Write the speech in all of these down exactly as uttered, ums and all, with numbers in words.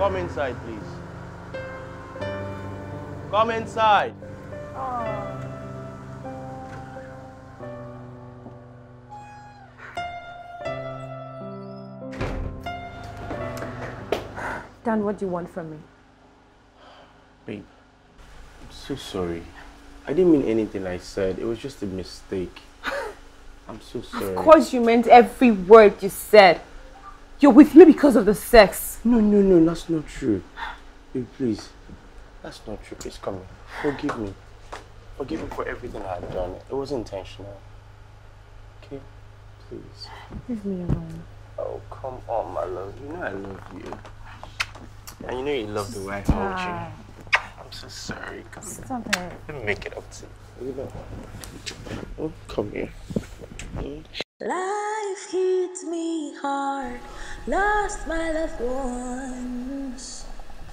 Come inside, please. Come inside. Oh. Dan, what do you want from me? Babe, I'm so sorry. I didn't mean anything I said. It was just a mistake. I'm so sorry. Of course you meant every word you said. You're with me because of the sex. No, no, no, that's not true. Babe, please. That's not true. Please come here. Forgive me. Forgive me for everything I had done. It wasn't intentional. Okay? Please. Leave me alone. Oh, come on, my love. You know I love you. And you know you love the way I hold you. I'm so sorry. Come Stop here. It. Let me make it up to you. Oh, come here. Life hits me hard. Lost my love once.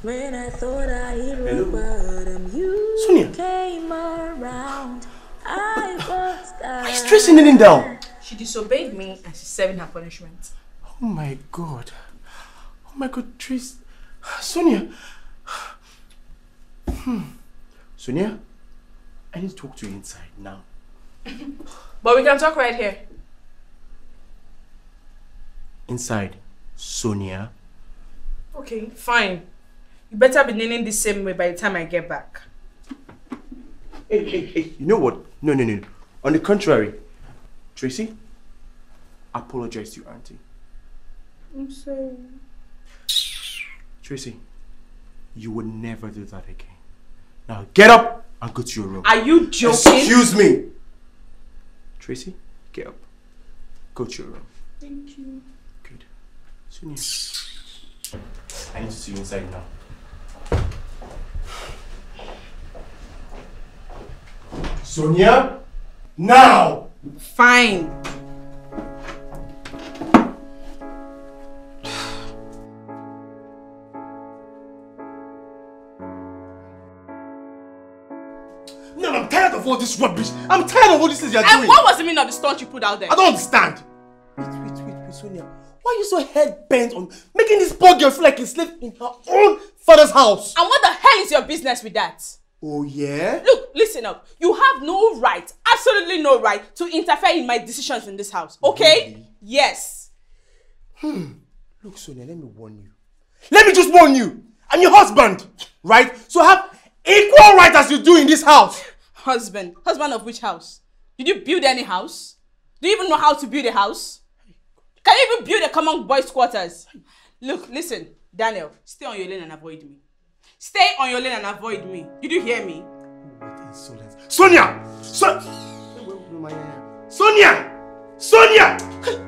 When I thought I heard about him, you Sonia. Came around. I was I stressed anything down. She disobeyed me and she's serving her punishment. Oh my god. Oh my god, Tracy. Sonia! Hmm. Sonia, I need to talk to you inside now. But we can talk right here. Inside, Sonia. Okay, fine. You better be kneeling the same way by the time I get back. Hey, hey, hey. You know what? No, no, no. On the contrary, Tracy, apologize to your auntie. I'm sorry. Tracy, you would never do that again. Now get up and go to your room. Are you joking? Excuse me! Tracy, get up. Go to your room. Thank you. Good. Sonia. I need to see you inside now. Sonia! Now! Fine. All this rubbish. I'm tired of all these things you're doing. And what was the meaning of the stunt you put out there? I don't understand. Wait, wait, wait, wait, Sonia. Why are you so head bent on making this poor girl feel like a slave in her own father's house? And what the hell is your business with that? Oh, yeah? Look, listen up. You have no right, absolutely no right, to interfere in my decisions in this house, okay? Really? Yes. Hmm. Look, Sonia, let me warn you. Let me just warn you. I'm your husband, right? So I have equal rights as you do in this house. Husband. Husband of which house? Did you build any house? Do you even know how to build a house? Can you even build a common boys' quarters? Look, listen, Daniel, stay on your lane and avoid me. Stay on your lane and avoid me. Did you hear me? What insolence. Sonia! So Sonia! Sonia! Sonia!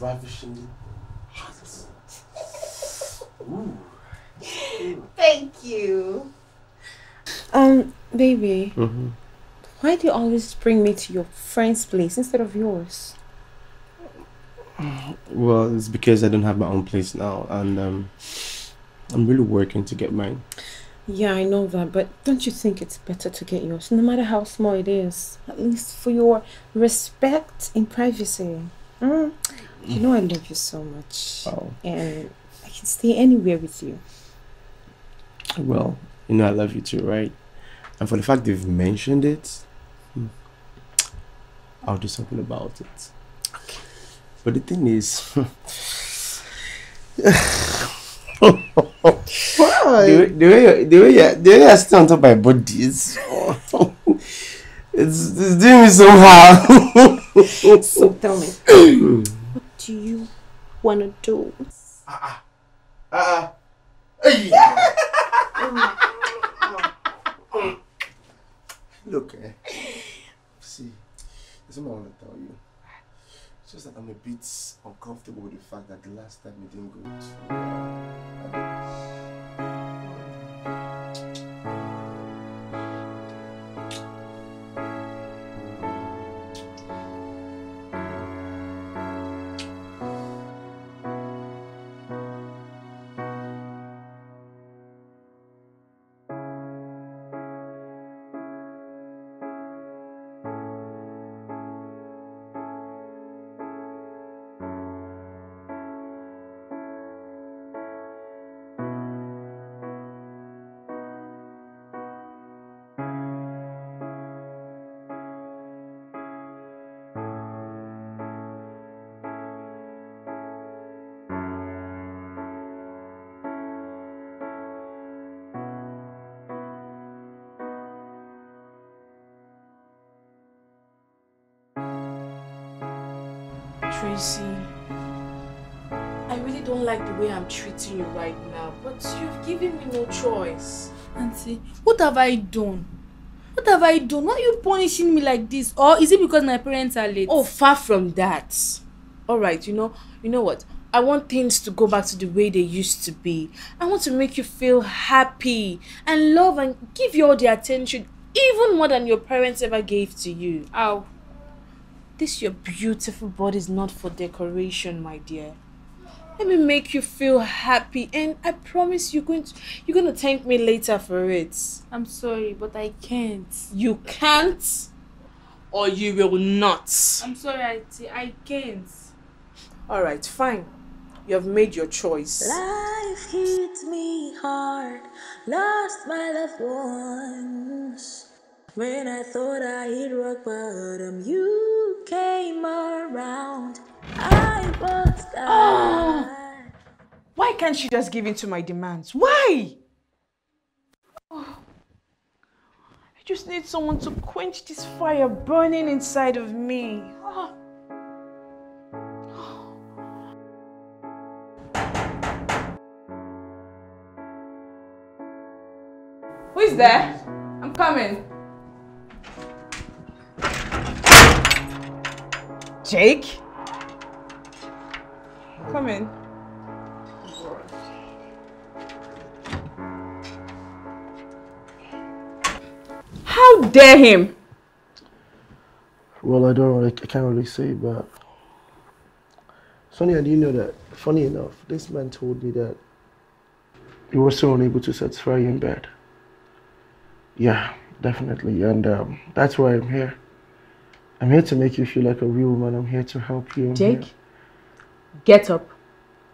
Ravishingly Ooh. Ooh. Thank you. Um, baby, mm-hmm. Why do you always bring me to your friend's place instead of yours? Well, it's because I don't have my own place now, and um, I'm really working to get mine. Yeah, I know that, but don't you think it's better to get yours, no matter how small it is, at least for your respect in privacy? Mm. You know I love you so much, oh. and I can stay anywhere with you. Well, you know I love you too, right? And for the fact they've mentioned it, I'll do something about it. Okay. But the thing is, why? The way, the way, the way, I, the way I stand on top of my body is, it's, it's doing me so hard. So tell me, what do you want to do? Uh-uh. Uh-uh. Yeah. Look, eh? See, there's something I want to tell you. It's just that I'm a bit uncomfortable with the fact that the last time you didn't go to... Tracy, I really don't like the way I'm treating you right now, but you've given me no choice. Auntie, what have I done? What have I done? Why are you punishing me like this? Or is it because my parents are late? Oh, far from that. Alright, you know, you know what? I want things to go back to the way they used to be. I want to make you feel happy and love and give you all the attention, even more than your parents ever gave to you. Ow. This your beautiful body is not for decoration, my dear. Let me make you feel happy, and I promise you're going to, you're going to thank me later for it. I'm sorry, but I can't. You can't, or you will not. I'm sorry, Auntie, I can't. All right, fine. You have made your choice. Life hit me hard, lost my loved ones. When I thought I hit rock bottom, you came around. I was tired. Oh. Why can't she just give in to my demands? Why? Oh. I just need someone to quench this fire burning inside of me. Oh. Who's there? I'm coming. Jake? Come in. How dare him? Well, I don't really, I can't really say, but Sonia, do you know that, funny enough, this man told me that he was so unable to satisfy you in bed. Yeah, definitely, and um, that's why I'm here. I'm here to make you feel like a real woman. I'm here to help you. I'm Jake, here. Get up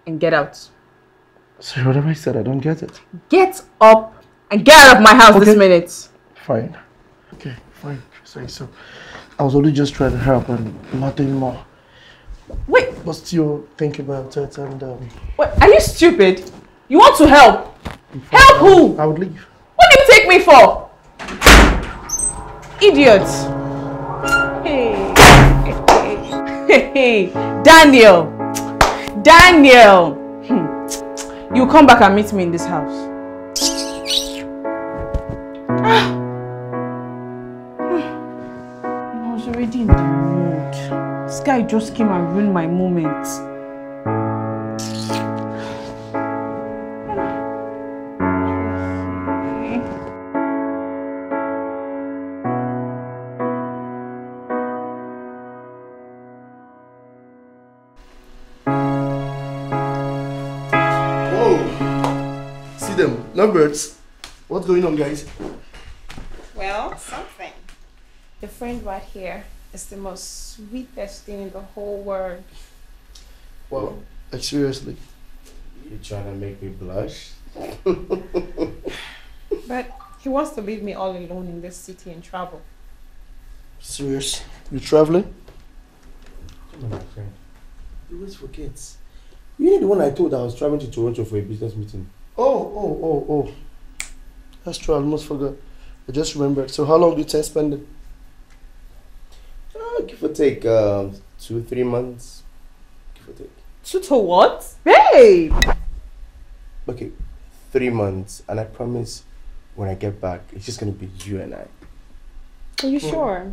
and get out. Sorry, what have I said? I don't get it. Get up and get out of my house okay. This minute. Fine. Okay, fine. Sorry, so I was only just trying to help and nothing more. Wait. But still think about it and... Um, Wait, are you stupid? You want to help? Help I, who? I would leave. What do you take me for? Idiots. Hey. Hey. Hey. Daniel. Daniel. You come back and meet me in this house. I was already in the mood. This guy just came and ruined my moment. Numbers, what's going on, guys? Well, something. Your friend right here is the most sweetest thing in the whole world. Well, like, seriously. You trying to make me blush? But he wants to leave me all alone in this city and travel. Serious? You're traveling? Come on, my friend. You always forget. You know the one I told I was traveling to Toronto for a business meeting. Oh, oh, oh, oh. That's true, I almost forgot. I just remembered. So how long do you intend spending? Uh, give or take um, two, three months. Give or take. Two to what? Babe! Okay, three months. And I promise when I get back, it's just going to be you and I. Are you mm. sure?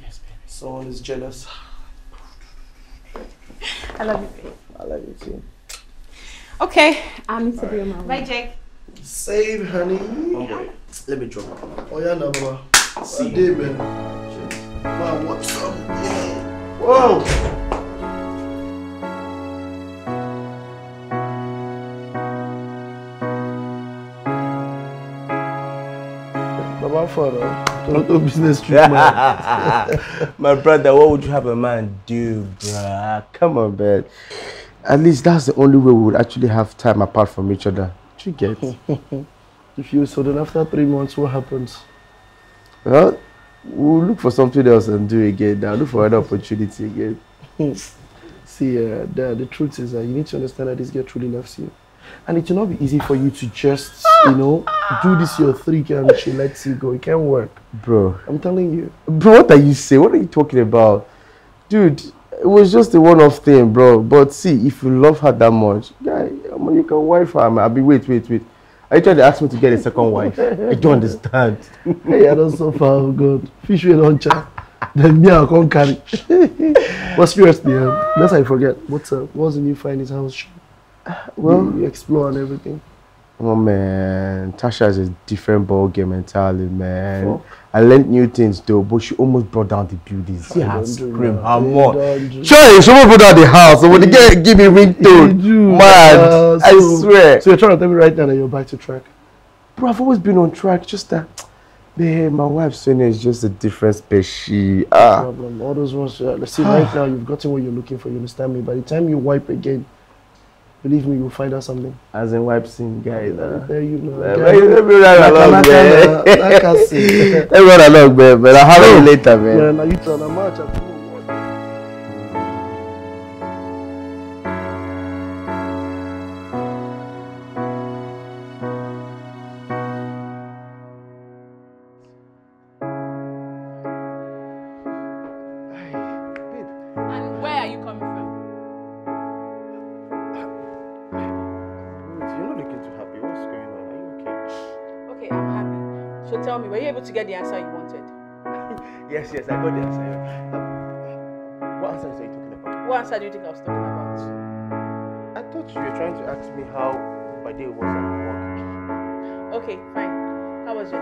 Yes, baby. Someone is jealous. I love you, babe. I love you, too. Okay, I need to be on my way. Bye, Jake. Save, honey. Okay, let me drop. Oh yeah, no, bro. See you, man. Man, what's up? Yeah. Whoa. Toronto business trip, man. My brother, what would you have a man do, bruh? Come on, man. At least that's the only way we would actually have time apart from each other. Do you get? If you sudden after three months, what happens? Well, we'll look for something else and do it again. Now look for another opportunity again. See, uh, the, the truth is that uh, you need to understand that this girl truly loves you, and it will not be easy for you to just, you know, do this your three and she lets you go. It can't work, bro. I'm telling you, bro. What are you saying? What are you talking about, dude? It was just a one-off thing, bro. But see, if you love her that much, yeah, I mean, you can wife her. Man. I'll be wait, wait, wait. Are you trying to ask me to get a second wife? I don't understand. Hey, I don't suffer. Oh God, fish will launch her. Then me, I can't carry. But seriously, um, that's how I forget. What's up? Uh, what's the new findings? House? Well, you, you explore and everything. Oh man, Tasha is a different ball game entirely, man. Fuck. I learned new things though, but she almost brought down the building. She had screamed how much. Sure, she almost brought down the house. So when the girl give me ringtone, mad. Uh, so, I swear. So you're trying to tell me right now that you're back to track? Bro, I've always been on track. Just that, man, my wife Sonia is just a different species. Ah. No problem. All those ones. Uh, let's see. Right now, you've gotten what you're looking for. You understand me? By the time you wipe again. Believe me, you'll find out something. As in wipe scene, guys. Uh, there you know. Guys. I can see. Everyone along, man. But I'll have it later, man. Yeah, now you turn a match. Get the answer you wanted. Yes, yes, I got the answer. Um, what answer are you talking about? What answer do you think I was talking about? I thought you were trying to ask me how my day was at work. Okay, fine. How was your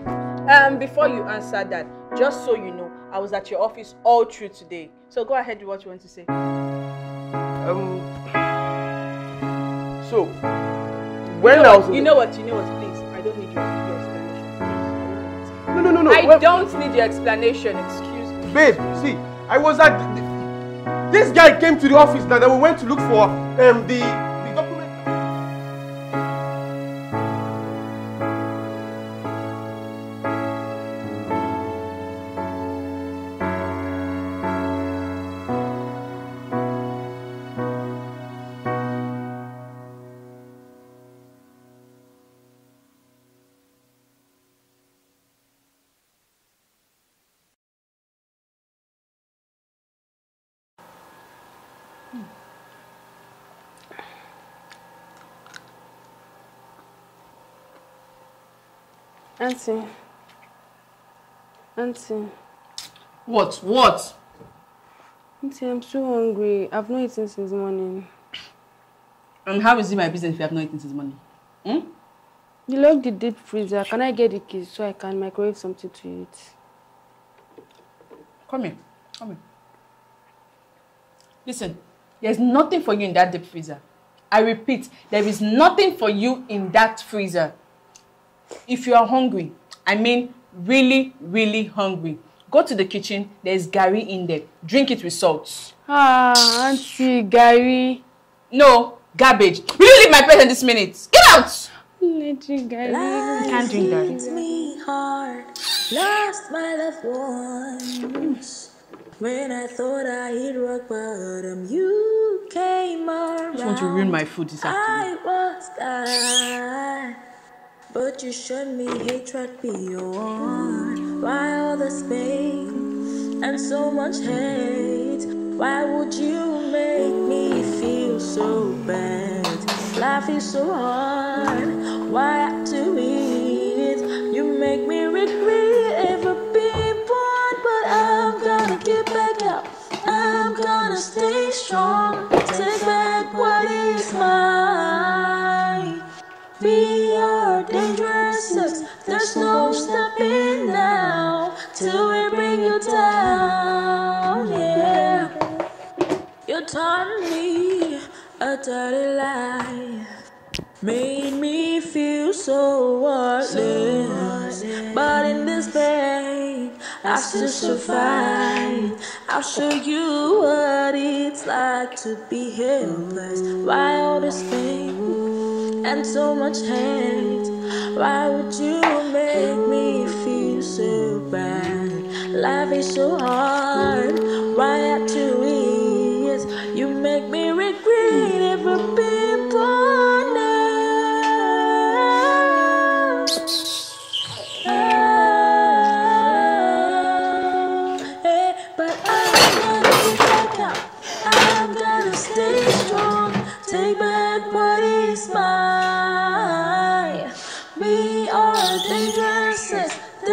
day? Uh, um, before you answer that, just so you know, I was at your office all through today. So go ahead with what you want to say. Um. So, when you know I was. What, you know what? You know what? Please, I don't need your. No, no, no, no. I well, don't need your explanation, excuse me. Babe, see, I was at... The, the, this guy came to the office now that we went to look for um, the, the document. Auntie. Auntie. What? What? Auntie, I'm so hungry. I've not eaten since morning. And how is it my business if you have not eaten since morning? Hmm? You locked the deep freezer. Can I get the keys so I can microwave something to eat? Come here. Come here. Listen, there's nothing for you in that deep freezer. I repeat, there is nothing for you in that freezer. If you are hungry, I mean really, really hungry, go to the kitchen. There's gari in there. Drink it with salt. Ah, Auntie, gari. No, garbage. Will you leave my place in this minute? Get out! Let you gari. You can't drink that. When I thought I hit rock bottom, you came around. I just want to ruin my food this afternoon. I was God. But you showed me hatred beyond. Why all this pain and so much hate? Why would you make me feel so bad? Life is so hard, why do it? You make me regret ever being born. But I'm gonna get back up, I'm gonna stay strong. Take back what is mine. We are dangerous, there's no stopping now till we bring you down, yeah. You taught me a dirty lie, made me feel so worthless. But in this pain, I still survive. I'll show you what it's like to be helpless. Why all this pain? And so much hate. Why would you make me feel so bad? Life is so hard. Why have to ease? You make me regret ever being born now. Ah, hey, but I'm not.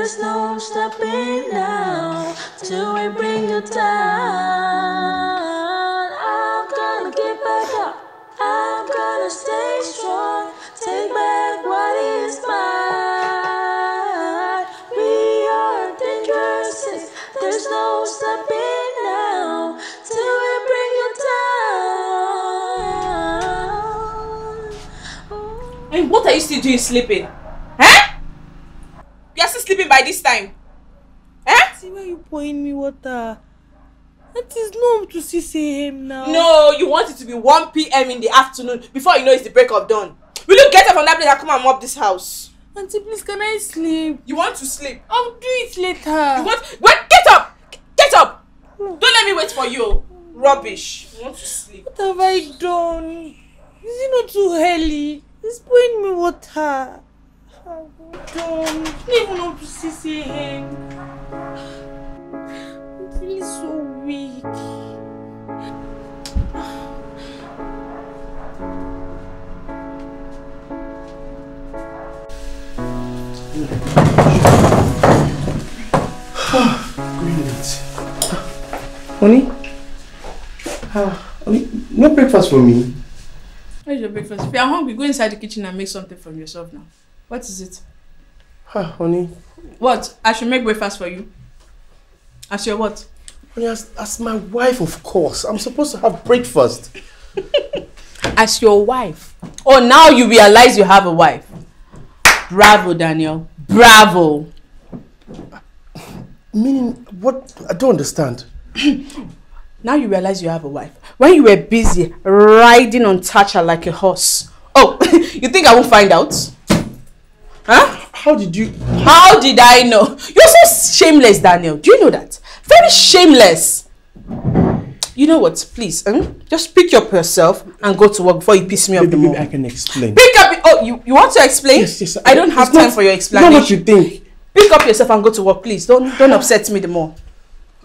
There's no stopping now till we bring you down. I'm gonna get back up, I'm gonna stay strong, take back what is mine. We are dangerous, there's no stopping now till we bring you down. Hey, what are you still doing sleeping? By this time, eh? See where you pouring me water. That is not up to six A M now. No, you want it to be one P M in the afternoon. Before you know, it's the break of dawn. Will you get up on that place and come and mop this house? Auntie, please, can I sleep? You want to sleep? I'll do it later. You want? Wait, get up! Get up! Don't let me wait for you. Rubbish. You want to sleep? What have I done? Is it not too early? It's pouring me water. Oh, don't even know to see him. I feel so weak. Honey? Ah, honey, no breakfast for me. Where's your breakfast? If you're hungry, go inside the kitchen and make something from yourself now. What is it? Ah, honey. What? I should make breakfast for you? As your what? Honey, as, as my wife, of course. I'm supposed to have breakfast. As your wife? Oh, now you realize you have a wife. Bravo, Daniel. Bravo. Meaning, what? I don't understand. Now you realize you have a wife. When you were busy riding on Tatcha like a horse. Oh, you think I won't find out? Huh? How did you? How did I know? You're so shameless, Daniel. Do you know that? Very shameless. You know what? Please, um, just pick up yourself and go to work before you piss me off. Maybe, maybe I can explain. Pick up. Oh, you, you want to explain? Yes, yes. I, I don't have time not, for your explanation. Not what you think. Pick up yourself and go to work, please. Don't don't upset me the more.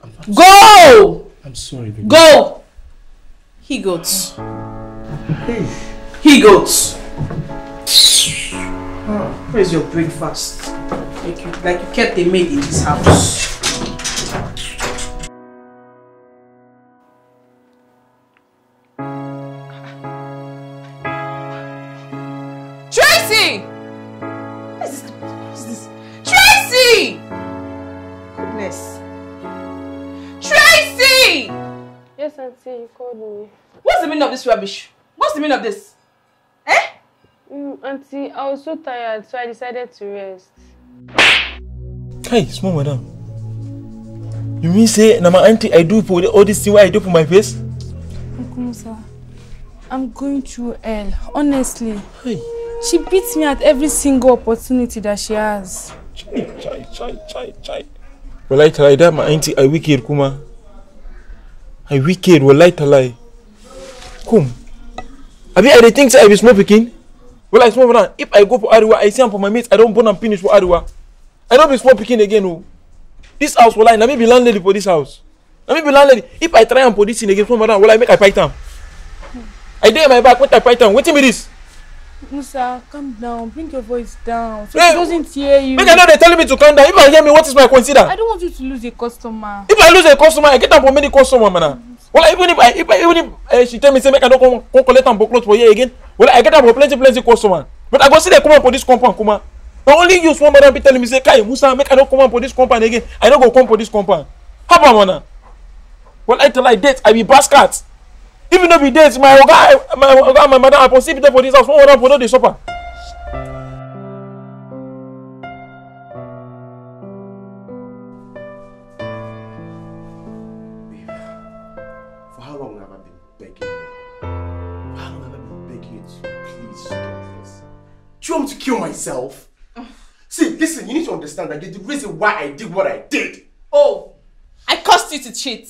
I'm not go. I'm sorry. Baby. Go. He goats. Hey. He goats. Oh, where's your breakfast? Like you, like you kept a maid in this house. Tracy! What is this? What is this? Tracy! Goodness. Tracy! Yes, Auntie, you called me. What's the meaning of this rubbish? What's the meaning of this? Eh? Mm, Auntie, I was so tired, so I decided to rest. Hey, small madam. You mean say, na my auntie, I do for all this thing I do for my face? Uncle Musa, I'm going through hell, honestly. Hey. She beats me at every single opportunity that she has. Chai, chai, chai, chai, chai. Well, I tell you that, my auntie, I wicked, Kuma. I wicked, well, I tell you. Come. I mean, I think I be small picking. Well, I small banana. If I go for Ariwa, I see him for my mates, I don't burn and finish for Ariwa. I don't be small picking again, oh. This house, well, I may be landlady for this house. I may be landlady. If I try and put this in again, small banana, well, I make I fight them. I dare my back, what I fight them. Wait till me this. Musa, calm down. Bring your voice down. So hey, she doesn't hear you. Make I know they're telling me to calm down. If I hear me, what is my consider? I don't want you to lose a customer. If I lose a customer, I get them for many customers, man. Well, even if I, if I, even if uh, she tell me say make I don't come, come collect and clothes for here again, well, I get up for plenty, plenty customer. But I go see they come up for this compound, Kuma. But only you, one madam, be telling me say, Kai Musa, make I don't come up for this compound again. I don't go come for this compound. How about mana? Well, I tell I date, I be basket. Even though we date, my oga, my oga, my madam, I possibly for this house. One madam for the supper. Do you want me to kill myself? See, listen, you need to understand that you're the reason why I did what I did. Oh, I cursed you to cheat.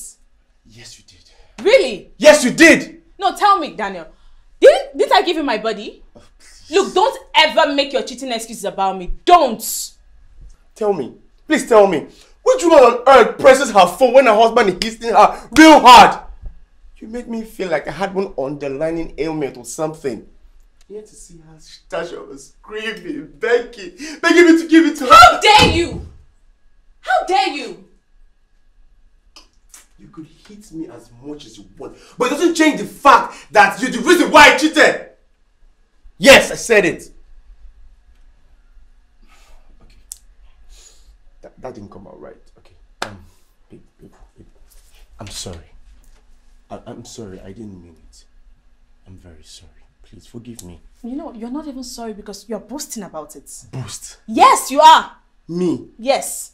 Yes, you did. Really? Yes, you did. No, tell me, Daniel. Didn't, didn't I give you my body? Oh, look, don't ever make your cheating excuses about me. Don't. Tell me. Please tell me. Which woman on earth presses her phone when her husband is kissing her real hard? You make me feel like I had one underlying ailment or something. Here to see how Tasha was screaming, begging, begging me to give it to her. How dare you! hit me as much as you want, but it doesn't change the fact that you're the reason why I cheated. Yes, I said it. Okay. That, that didn't come out right. Okay. Um, babe, babe, babe. I'm sorry. I, I'm sorry. I didn't mean it. I'm very sorry. Please forgive me. You know, you're not even sorry because you're boasting about it. Boast? Yes, you are. Me? Yes.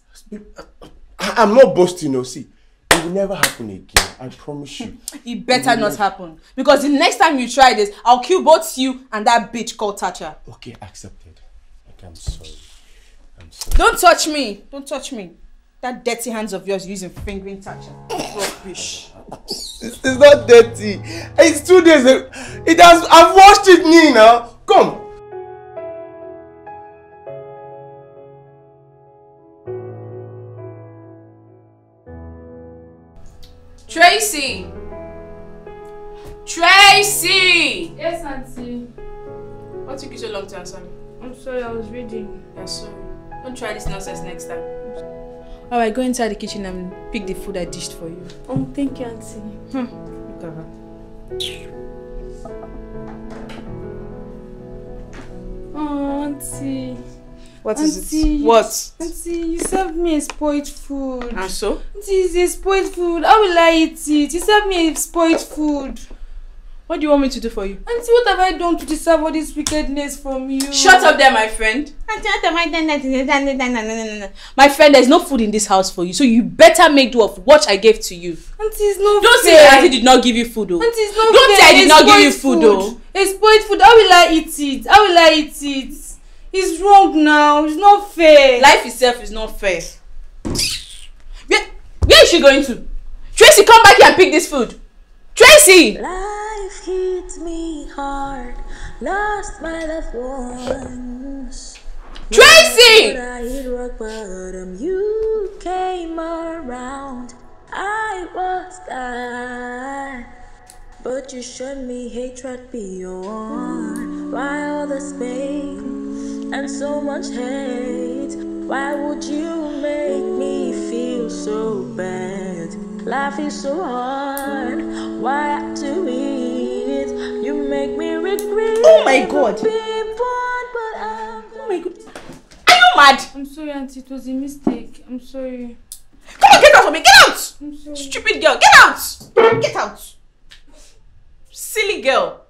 I'm not boasting, no. See, it will never happen again. I promise you. It better it not never... happen. Because the next time you try this, I'll kill both you and that bitch called Tatcha. Okay, accepted. Okay, I'm sorry. I'm sorry. Don't touch me. Don't touch me. That dirty hands of yours using fingering Tatcha. Rubbish. It's not dirty. It's two days. It has. I've washed it me now. Come. Tracy! Tracy! Yes, Auntie. What took you so long to answer me? I'm sorry, I was reading. I'm sorry. Don't try this nonsense next time. Alright, go inside the kitchen and pick the food I dished for you. Oh, thank you, Auntie. Hmm. Look at her. Oh, Auntie. What Auntie, is it? What? Auntie, you served me a spoiled food. And so? Auntie, it's a spoiled food. How will I eat it? You served me a spoiled food. What do you want me to do for you? Auntie, what have I done to deserve all this wickedness from you? Shut up there, my friend. My friend, there's no food in this house for you, so you better make do of what I gave to you. Auntie, it's not Don't fair. Say that I did not give you food, though. Auntie, it's not Don't fair. say I did it's not give you food, though. A spoiled food. How will I eat it? How will I eat it? It's wrong now. It's not fair. Life itself is not fair. Where, where is she going to? Tracy, come back here and pick this food. Tracy! Life hit me hard. Lost my love once. Tracy! You came around. I was gone. But you showed me hatred beyond. Why all this pain? And so much hate. Why would you make me feel so bad? Life is so hard. Why do it? You make me regret. Oh my God! Born, but I'm oh my God! Are you mad? I'm sorry, Auntie. It was a mistake. I'm sorry. Come on, get out of me! Get out! I'm sorry. Stupid girl! Get out! Get out! Silly girl!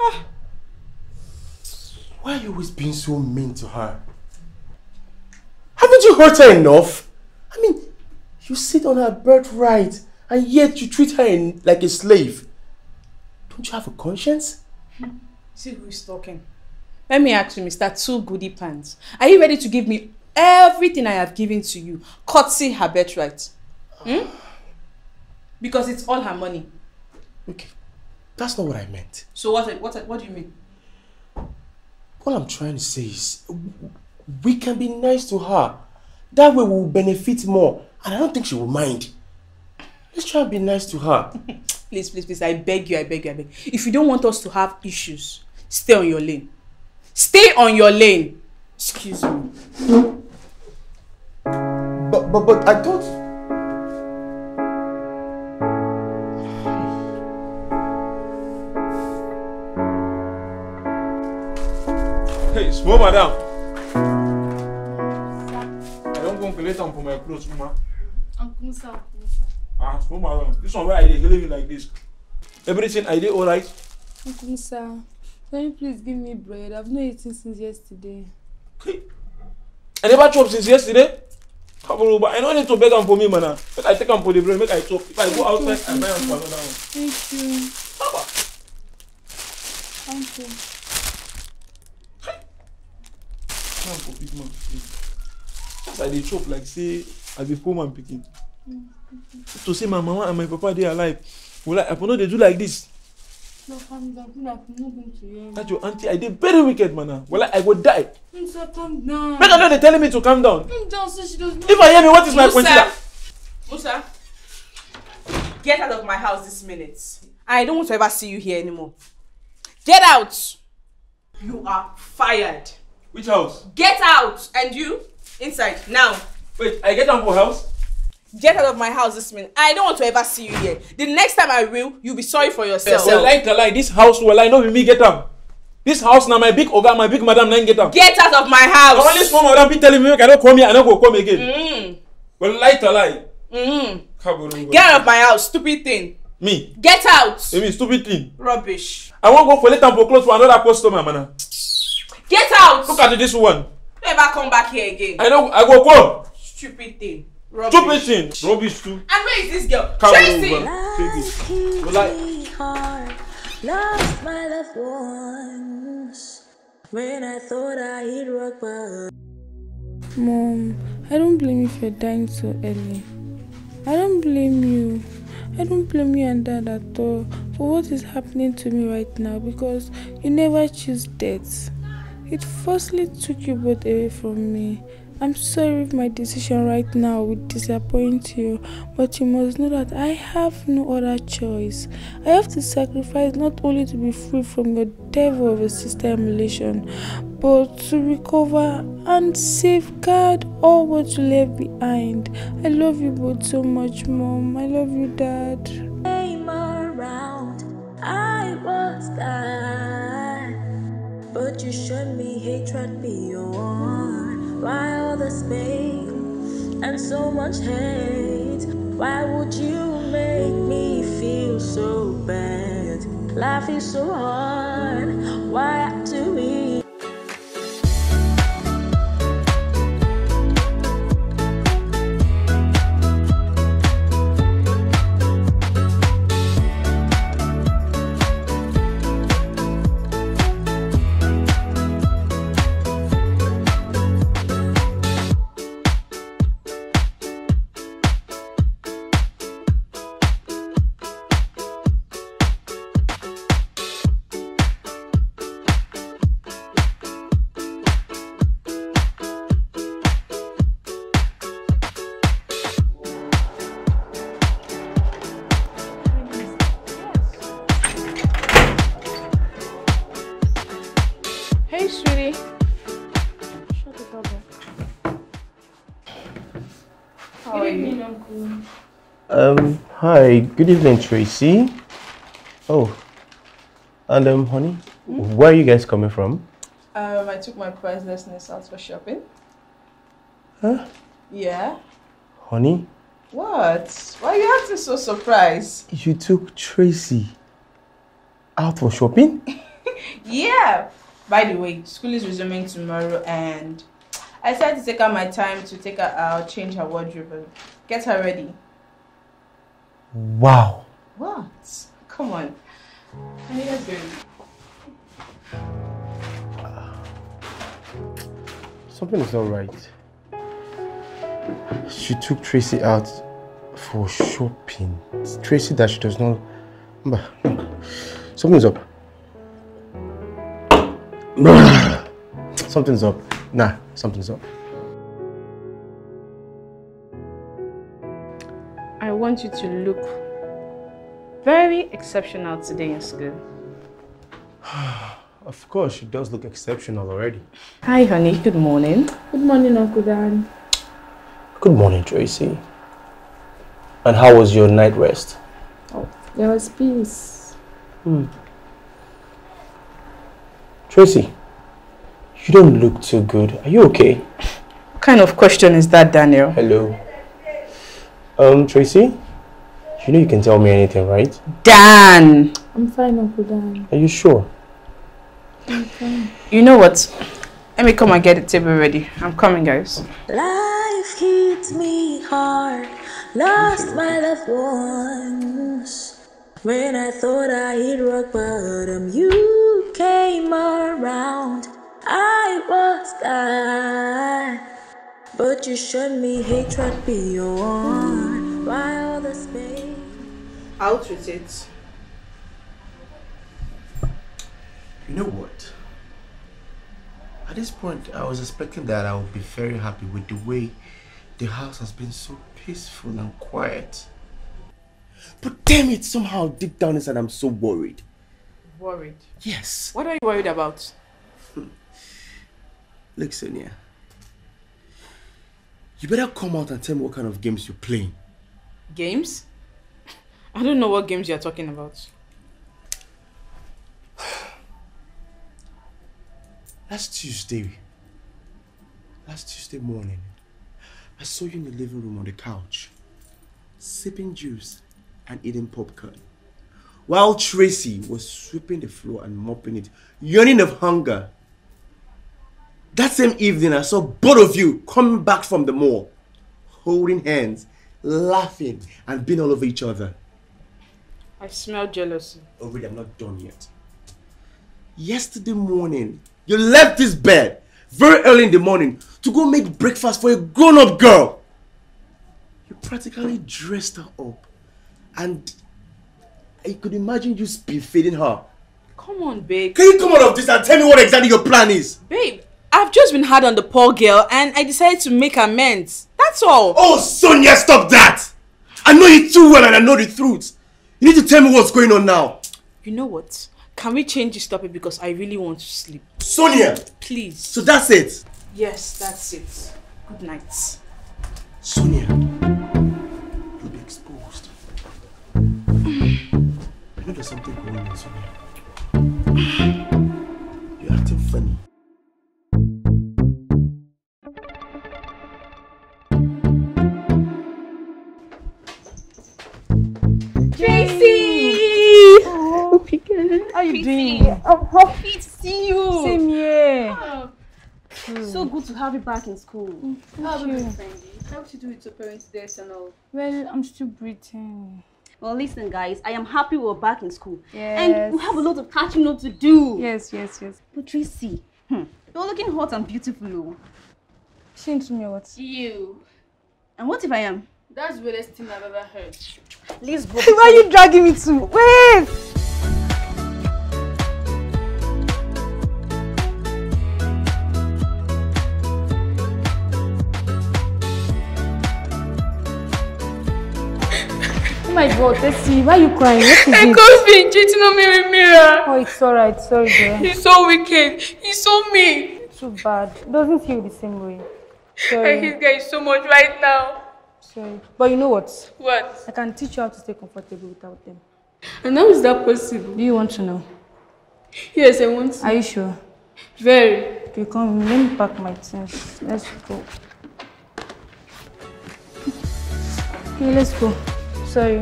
Ah. Why are you always being so mean to her? Haven't you hurt her enough? I mean, you sit on her birthright and yet you treat her in, like a slave. Don't you have a conscience? See who is talking. Let me ask you, Mister Two Goody Pants. Are you ready to give me everything I have given to you? Courtesy her birthright. Hmm? Because it's all her money. Okay. That's not what I meant. So what, what, what do you mean? All I'm trying to say is, we can be nice to her. That way we'll benefit more. And I don't think she will mind. Let's try and be nice to her. Please, please, please. I beg you, I beg you, I beg you. If you don't want us to have issues, stay on your lane. Stay on your lane. Excuse me. But, but, but I thought... Hey, small madam. Sir. I don't go and later for my clothes, Mama. Uncle, sir, uncle, sir. Ah, small madam. This one where I did living like this. Everything, I did all right? Uncle, sir. Can you please give me bread? I've not eaten since yesterday. Okay. I never chopped since yesterday? But I don't need to beg them for me, madam. But I take them for the bread, make I chop. If I go outside, I buy them for another one. Thank you. Papa. Thank you. For big man picking. I dey chop like say I be poor man picking. Mm-hmm. To say my mama and my papa they alive, well I know they do like this. No, calm down. You. That your auntie, I did very wicked man. Well I, I would die. So calm down. Make I know they telling me to calm down. Calm down so she doesn't. If I hear me, what is my consider? Musa, get out of my house this minute. I don't want to ever see you here anymore. Get out. You are fired. Which house? Get out! And you? Inside, now. Wait, I get out of your house? Get out of my house this minute. I don't want to ever see you here. The next time I will, you'll be sorry for yourself. Well, I lie, this house will lie, not with me, get out. This house now, my big oga, my big madam, now get out. Get out of my house. All this woman will be telling me, I don't come here, I don't go come again. Mm. Well, lie to lie. Mm. Get out of my house, stupid thing. Me? Get out. You mean stupid thing? Rubbish. I won't go for later for clothes for another customer, man. Get out. Look at this one. Never come back here again. I don't, I go come. Stupid thing. Rubbish. Stupid thing. Rubbish too. And where is this girl? Tracy. Tracy. Like lost my loved ones when I thought I hit rock bottom. Mom, I don't blame you for dying so early. I don't blame you. I don't blame you and Dad at all for what is happening to me right now, because you never choose death. It firstly took you both away from me. I'm sorry if my decision right now would disappoint you, but you must know that I have no other choice. I have to sacrifice not only to be free from your devil of a sister emulation, but to recover and safeguard all what you left behind. I love you both so much, Mom. I love you, Dad. Came around, I was God, but you showed me hatred beyond. Why all this pain and so much hate? Why would you make me feel so bad? Life is so hard. Why do we? Um, hi, good evening, Tracy. Oh, and um, honey, mm-hmm. Where are you guys coming from? Um, I took my pricelessness out for shopping. Huh? Yeah. Honey? What? Why are you acting so surprised? You took Tracy out for shopping? Yeah. By the way, school is resuming tomorrow and I decided to take out my time to take her out, change her wardrobe and get her ready. Wow. What? Come on. I need a drink. Uh, something is not right. She took Tracy out for shopping. It's Tracy that she does not... Something's up. Something's up. Nah, something's up. I want you to look very exceptional today in school. Of course, she does look exceptional already. Hi, honey. Good morning. Good morning, Uncle Dan. Good morning, Tracy. And how was your night rest? Oh, there was peace. Hmm. Tracy, you don't look too good. Are you okay? What kind of question is that, Daniel? Hello. Um, Tracy, you know you can tell me anything, right? Dan! I'm fine, Uncle Dan. Are you sure? I'm fine. You know what? Let me come and get the table ready. I'm coming, guys. Life hits me hard. Lost my loved ones. When I thought I hit rock bottom, you came around. I was God. But you showed me hatred beyond. Why all this pain? I'll treat it. You know what? At this point, I was expecting that I would be very happy with the way the house has been so peaceful and quiet. But damn it, somehow deep down inside, I'm so worried. Worried? Yes. What are you worried about? Look, Sonia. You better come out and tell me what kind of games you're playing. Games? I don't know what games you're talking about. Last Tuesday, last Tuesday morning, I saw you in the living room on the couch, sipping juice and eating popcorn, while Tracy was sweeping the floor and mopping it, yearning of hunger. That same evening, I saw both of you coming back from the mall, holding hands, laughing, and being all over each other. I smell jealousy. Oh, really, I'm not done yet. Yesterday morning, you left this bed very early in the morning to go make breakfast for a grown-up girl. You practically dressed her up, and I could imagine you speed-feeding her. Come on, babe. Can you come out of this and tell me what exactly your plan is? Babe, I've just been hard on the poor girl, and I decided to make amends. That's all. Oh, Sonia, stop that! I know you too well, and I know the truth. You need to tell me what's going on now. You know what? Can we change this topic because I really want to sleep? Sonia! Please. So that's it? Yes, that's it. Good night. Sonia, you'll be exposed. You know there's something going on, Sonia. You're acting funny. How are you doing? I'm happy to see you. Same here. Oh. Mm. So good to have you back in school. Mm, How you. How to do it to parents' days and all? Well, I'm still breathing. Well, listen, guys. I am happy we're back in school. Yes. And we have a lot of catching up to do. Yes, yes, yes. But Tracy, hmm, you're looking hot and beautiful. Change me what? You. And what if I am? That's the weirdest thing I've ever heard. Let's go. Why are you dragging me to? Wait! Oh my God, Tessie, why are you crying? What is it? Because being cheating on me with Mira. Oh, it's alright, sorry girl. He's so wicked. He's so mean. Too bad. Doesn't feel the same way. Sorry. I hate guys so much right now. Sorry. But you know what? What? I can teach you how to stay comfortable without them. And how is that possible? Do you want to know? Yes, I want to. Are you sure? Very. You come, let me pack my things. Let's go. Okay, let's go. Sorry.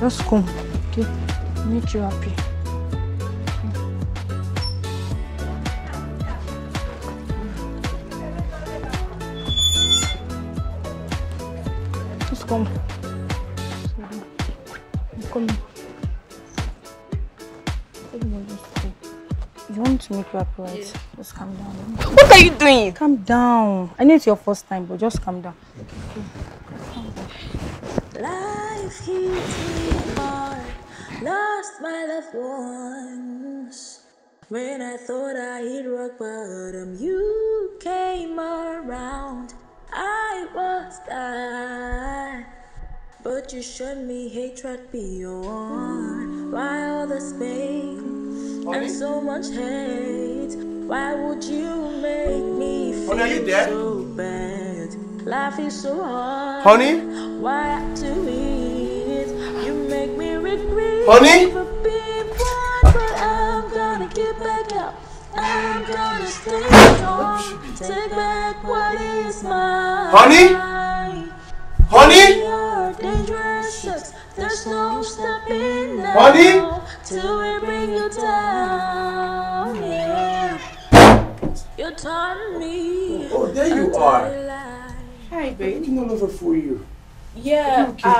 Just come. Okay. Make you happy. Just come. Sorry. I'm coming. You want to make you happy, right? Yeah. Just calm down. What are you doing? Calm down. I know it's your first time, but just calm down. Okay. Life hits me hard, lost my loved ones. When I thought I hit rock bottom, you came around. I was dying, but you showed me hatred beyond. Why all this pain and so much hate? Why would you make me feel Honey, are you dead? So bad? Life is so hard. Honey? Why do it? You make me regret. Honey? I'm gonna get back up. I'm gonna stay strong. Take back what is mine. Honey? Honey? You're dangerous. There's no stopping now. Honey? Till we bring you down. Yeah. You taught me. Oh, there you are. Hi, babe. I'm looking all over for you. Yeah, you okay? uh, I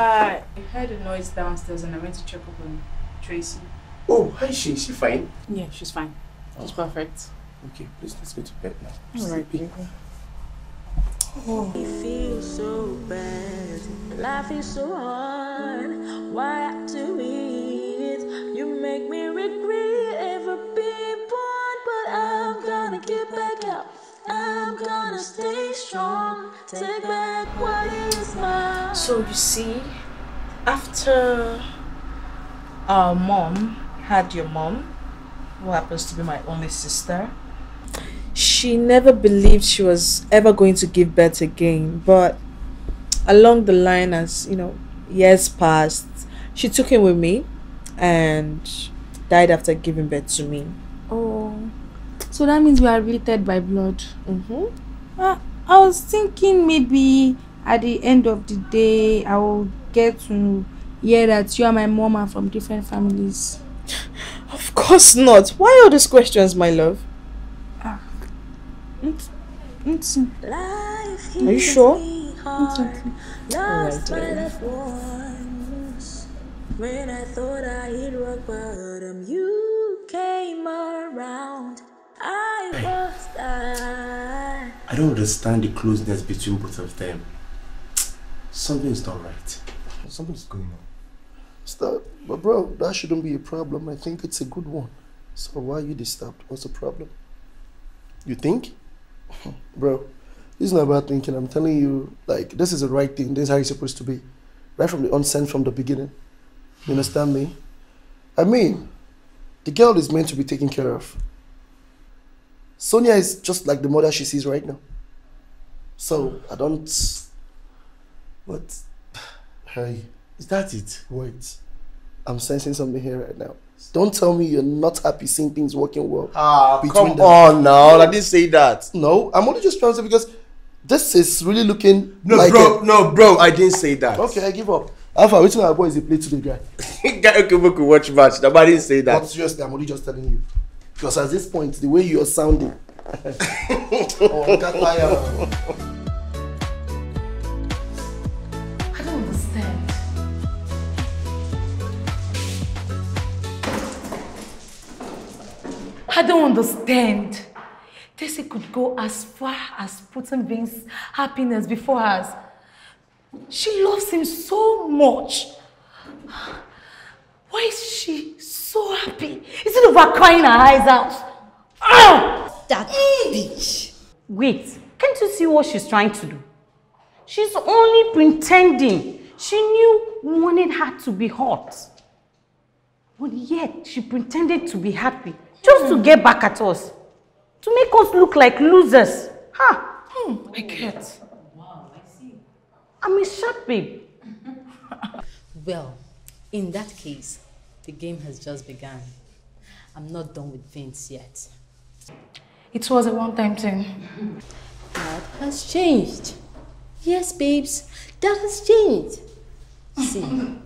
heard a noise downstairs and I went to check up on Tracy. Oh, how is she? Is she fine? Yeah, she's fine. Oh. She's perfect. Okay, please, let's go to bed now. Alright, baby. Oh. It feels so bad. Life is so hard. Why do it? You make me regret ever being born, but I'm gonna get back up. I'm gonna stay strong, take back what is mine. So you see, after our mom had your mom, who happens to be my only sister, she she never believed she was ever going to give birth again, but along the line, as you know, years passed, she took him with me and died after giving birth to me. Oh, so that means we are related by blood. Mm-hmm. uh, I was thinking maybe at the end of the day I will get to hear that you and my mom are from different families. Of course not. Why all these questions, my love? Ah. It's, it's, life are you sure? When I thought I hit rock bottom, you came around. I was I don't understand the closeness between both of them. Something's not right. Something's going on. Stop. But bro, that shouldn't be a problem. I think it's a good one. So why are you disturbed? What's the problem? You think? Bro, this is not about thinking. I'm telling you, like, this is the right thing. This is how you're supposed to be. Right from the onset, from the beginning. You understand me? I mean, the girl is meant to be taken care of. Sonia is just like the mother she sees right now. So, I don't... What? Hey, is that it? Wait. I'm sensing something here right now. Don't tell me you're not happy seeing things working well. Ah, come them. on now. I didn't say that. No, I'm only just trying to say because this is really looking no, like... Bro, a... No, bro, I didn't say that. Okay, I give up. Alpha, which one of our boys is play to the guy? Okay, we could watch match. Nobody didn't say that. But seriously, I'm only just telling you. Because at this point, the way you're sounding... Oh, I got tired. I don't understand. I don't understand. Tessie could go as far as putting Vince's happiness before us. She loves him so much. Why is she so happy? Instead of her crying her eyes out. Oh! That mm. bitch. Wait, can't you see what she's trying to do? She's only pretending. She knew we wanted her to be hot. But yet, she pretended to be happy. Just mm. to get back at us. To make us look like losers. Huh? Hmm, I get. I'm a sharp babe. Well, in that case, the game has just begun. I'm not done with Vince yet. It was a one-time thing. That has changed. Yes, babes, that has changed. See,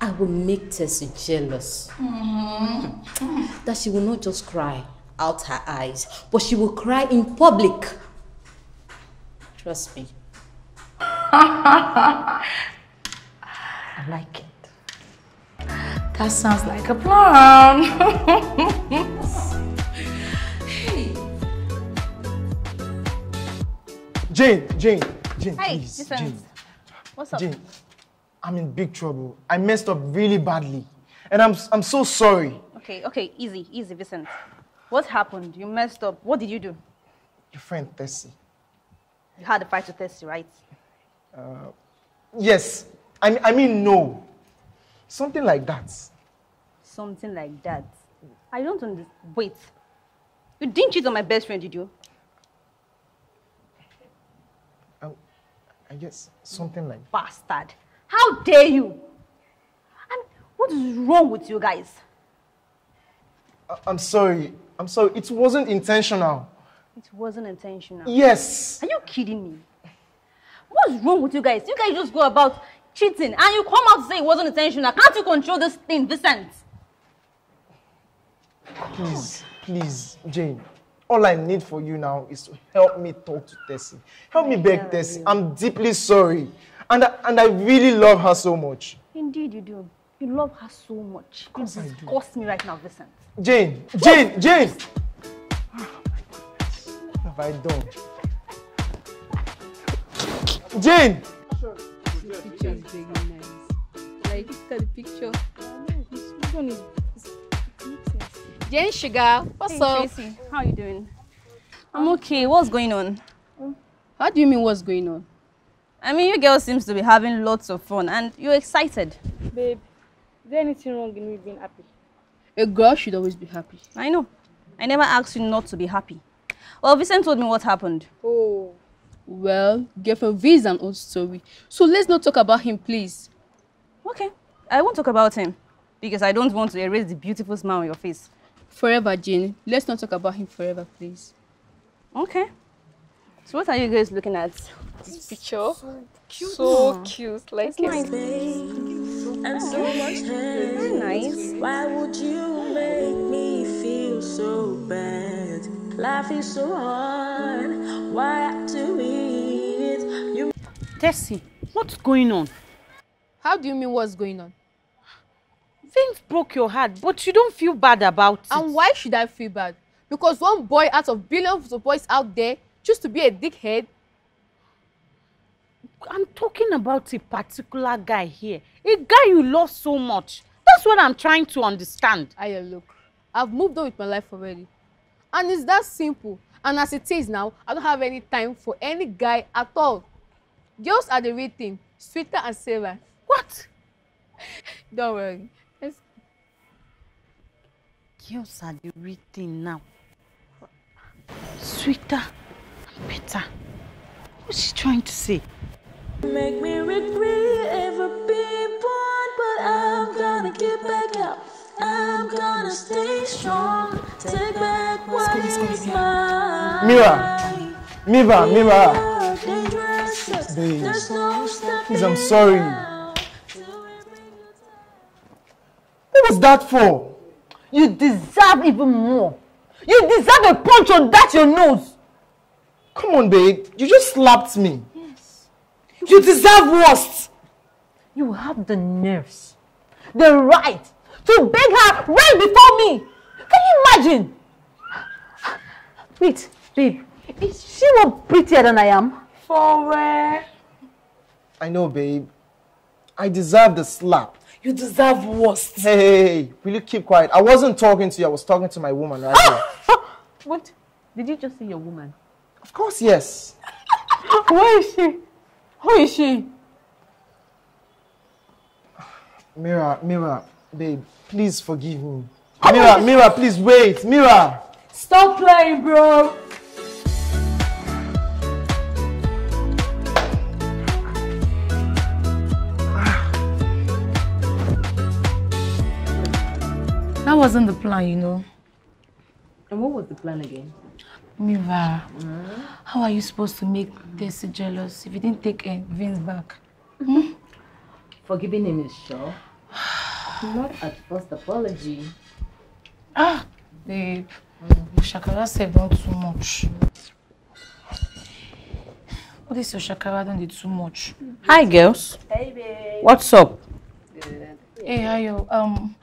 I will make Tessie jealous. Mm-hmm. That she will not just cry out her eyes, but she will cry in public. Trust me. I like it. That sounds like a plan. Hey. Jane, Jane, Jane. Hey, please, Jane. What's up? Jane, I'm in big trouble. I messed up really badly. And I'm I'm so sorry. Okay, okay, easy, easy, Vincent. What happened? You messed up. What did you do? Your friend Tessie. You had a fight with Tessie, right? Uh, yes, I, I mean no. Something like that. Something like that? I don't understand. Wait. You didn't cheat on my best friend, did you? I, I guess something like that. Bastard. How dare you? And what is wrong with you guys? I, I'm sorry. I'm sorry. It wasn't intentional. It wasn't intentional? Yes. Are you kidding me? What's wrong with you guys? You guys just go about cheating and you come out to say it wasn't intentional. Can't you control this thing, Vincent? Please, please, Jane. All I need for you now is to help me talk to Tessie. Help me beg Tessie. I'm deeply sorry. And I, and I really love her so much. Indeed you do. You love her so much. You disgust me right now, Vincent. Jane, Jane, Jane! What have I done? Jane! Sure. This picture is very nice. Like, look at the picture. This one is beautiful. Jane Sugar, what's hey, up? Tracy, how are you doing? I'm okay. What's going on? How do you mean, what's going on? I mean, you girls seems to be having lots of fun and you're excited. Babe, is there anything wrong in me being happy? A girl should always be happy. I know. I never asked you not to be happy. Well, Vincent told me what happened. Oh. Well, girlfriend V is an old story. So let's not talk about him, please. Okay. I won't talk about him because I don't want to erase the beautiful smile on your face. Forever, Jane. Let's not talk about him forever, please. Okay. So what are you guys looking at? This picture. So cute. So cute. Like it's nice. I'm so much very nice. Why would you make me feel so bad? Life is so hard. Why to it? You... Tessie, what's going on? How do you mean what's going on? Things broke your heart, but you don't feel bad about it. And why should I feel bad? Because one boy out of billions of boys out there choose to be a dickhead. I'm talking about a particular guy here. A guy you love so much. That's what I'm trying to understand. Aya, look, I've moved on with my life already. And it's that simple. And as it is now, I don't have any time for any guy at all. Girls are the real thing, sweeter and safer. What? Don't worry. Let's... Girls are the real thing now. Sweeter and better. What's she trying to say? Make me regret ever being born, but I'm gonna get back up. I'm gonna stay strong. Take back what is mine. Mira, Mira, Mira. Please, please, I'm sorry. What was that for? You deserve even more. You deserve a punch on that your nose. Come on, babe. You just slapped me. Yes. You, you deserve worse. You have the nerves, the right to beg her right before me. Can you imagine? Wait, babe. Is she more prettier than I am? For where? I know, babe. I deserve the slap. You deserve worse. Hey, hey, hey, will you keep quiet? I wasn't talking to you. I was talking to my woman right here. What? Did you just see your woman? Of course, yes. Where is she? Who is she? Mira, Mira, babe, please forgive me. Mira, Mira, please wait. Mira. Stop playing, bro. That wasn't the plan, you know. And what was the plan again? Mira, mm. How are you supposed to make Tessie jealous if you didn't take Vince back? Hmm? Forgiving him is sure. Not at first apology. Ah, babe. Mm. Shakara said not too much. What is your Shakara don't do too much? Hi, girls. Hey, babe. What's up? Good. Hey, how you? Um.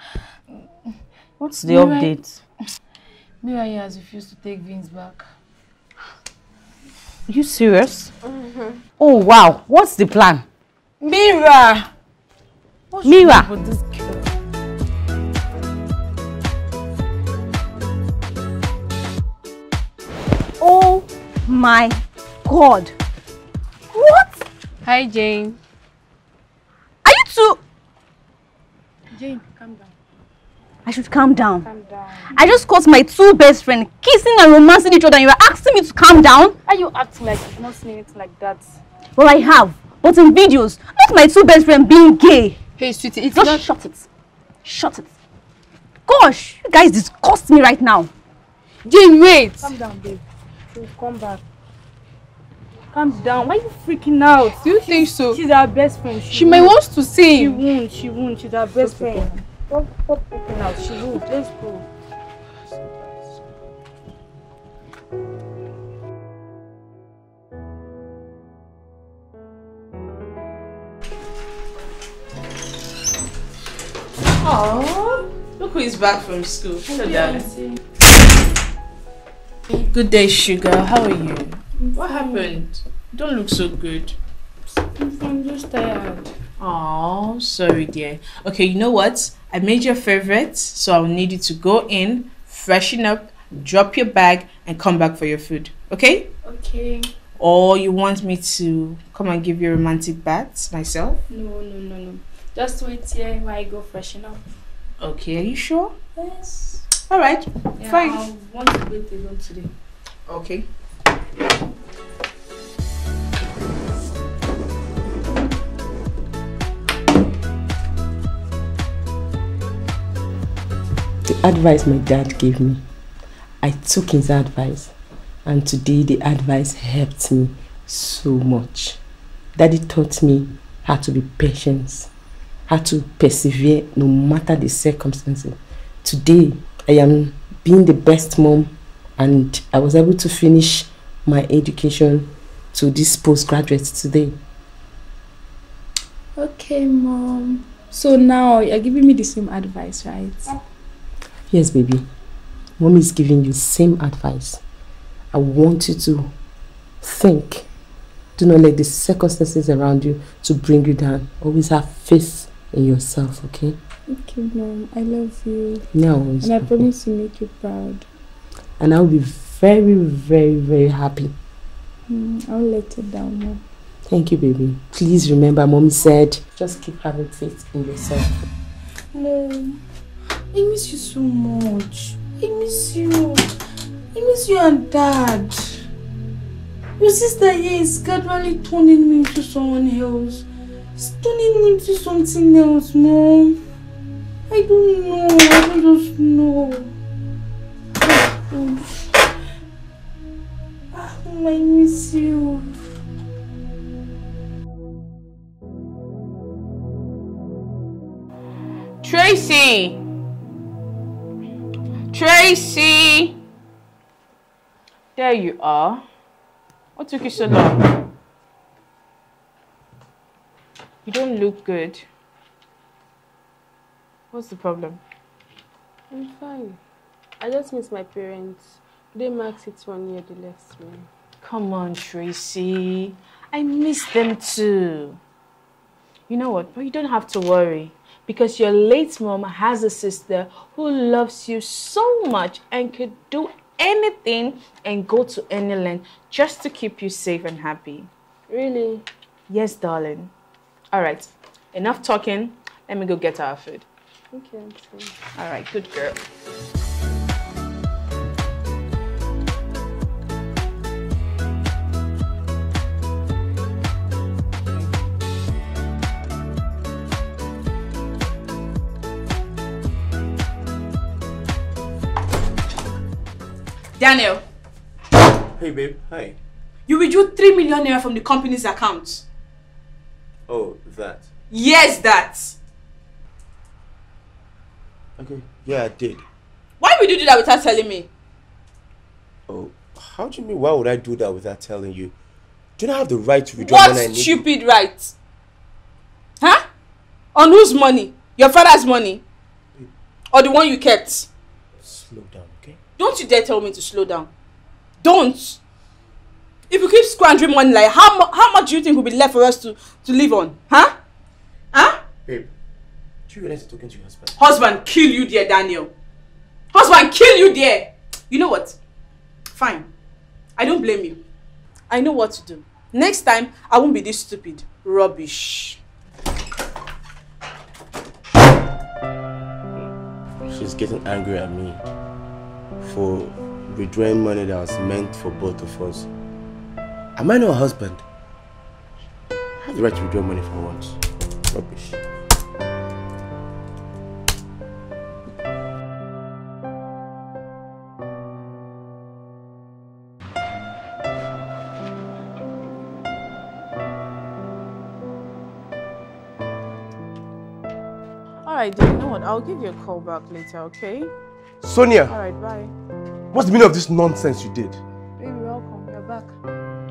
What's the Mira, update? Mira here has refused to take Vince back. Are you serious? Mm-hmm. Oh wow! What's the plan? Mira. What's Mira. With this girl? Oh my God! What? Hi, Jane. Are you two? Jane, calm down. I should calm down. Calm down. I just caught my two best friends kissing and romancing each other and you were asking me to calm down? Are you acting like you've not seen anything like that? Well, I have, but in videos, not my two best friends being gay. Hey, sweetie, it's just not... shut it. Shut it. Gosh, you guys disgust me right now. Jane, wait. Calm down, babe. She'll come back. Calm down. Why are you freaking out? Do you she's, think so? She's our best friend. She, she might want to sing. She won't. She won't. She's our best so friend. People. Stop, stop picking out. She would. Let's go. Oh, look who is back from school. Hello, Dad. Good day, sugar. How are you? What happened? You don't look so good. I'm just tired. Oh, sorry, dear. Okay, you know what? I made your favorite, so I'll need you to go in, freshen up, drop your bag, and come back for your food. Okay? Okay. Or you want me to come and give you romantic baths myself? No, no, no, no. Just wait here while I go freshen up. Okay, are you sure? Yes. All right, yeah, fine. I want to wait alone today. Okay. The advice my dad gave me, I took his advice, and today the advice helped me so much. Daddy taught me how to be patient, how to persevere no matter the circumstances. Today, I am being the best mom, and I was able to finish my education to this postgraduate today. Okay, Mom. So now you're giving me the same advice, right? Yes, baby. Mom is giving you the same advice. I want you to think. Do not let the circumstances around you to bring you down. Always have faith in yourself, okay? Okay, Mom. I love you. No, and I happy. promise to make you proud. And I'll be very, very, very happy. Mm, I'll let you down, Mom. Thank you, baby. Please remember, Mom said, just keep having faith in yourself. Mom, I miss you so much. I miss you. I miss you and Dad. Your sister here is gradually turning me into someone else. She's turning me into something else, Mom. I don't know. I don't just know. Oh, I miss you. Tracy! Tracy! There you are. What took you so long? You don't look good. What's the problem? I'm fine. I just miss my parents. They marked it one year, they left me. Come on, Tracy. I miss them too. You know what? But you don't have to worry, because your late mom has a sister who loves you so much and could do anything and go to any length just to keep you safe and happy. Really? Yes, darling. All right, enough talking. Let me go get our food. Okay, I'm fine. All right, good girl. Daniel. Hey, babe. Hi. You withdrew three million naira from the company's account. Oh, that. Yes, that. Okay. Yeah, I did. Why would you do that without telling me? Oh, how do you mean? Why would I do that without telling you? Do you not have the right to withdraw money? What stupid right? Huh? On whose money? Your father's money, babe. Or the one you kept? Slow down. Don't you dare tell me to slow down. Don't. If you keep squandering money, like how, mu how much do you think will be left for us to, to live on? Huh? Huh? Babe, do you realize you're talking to your husband? Husband, kill you there, Daniel. Husband, kill you there. You know what? Fine. I don't blame you. I know what to do. Next time, I won't be this stupid. Rubbish. She's getting angry at me for withdrawing money that was meant for both of us. Am I not a husband? I have the right to withdraw money for once. Rubbish. Alright, you know what? I'll give you a call back later, okay? Sonia! Alright, bye. What's the meaning of this nonsense you did? Baby, welcome. You're back.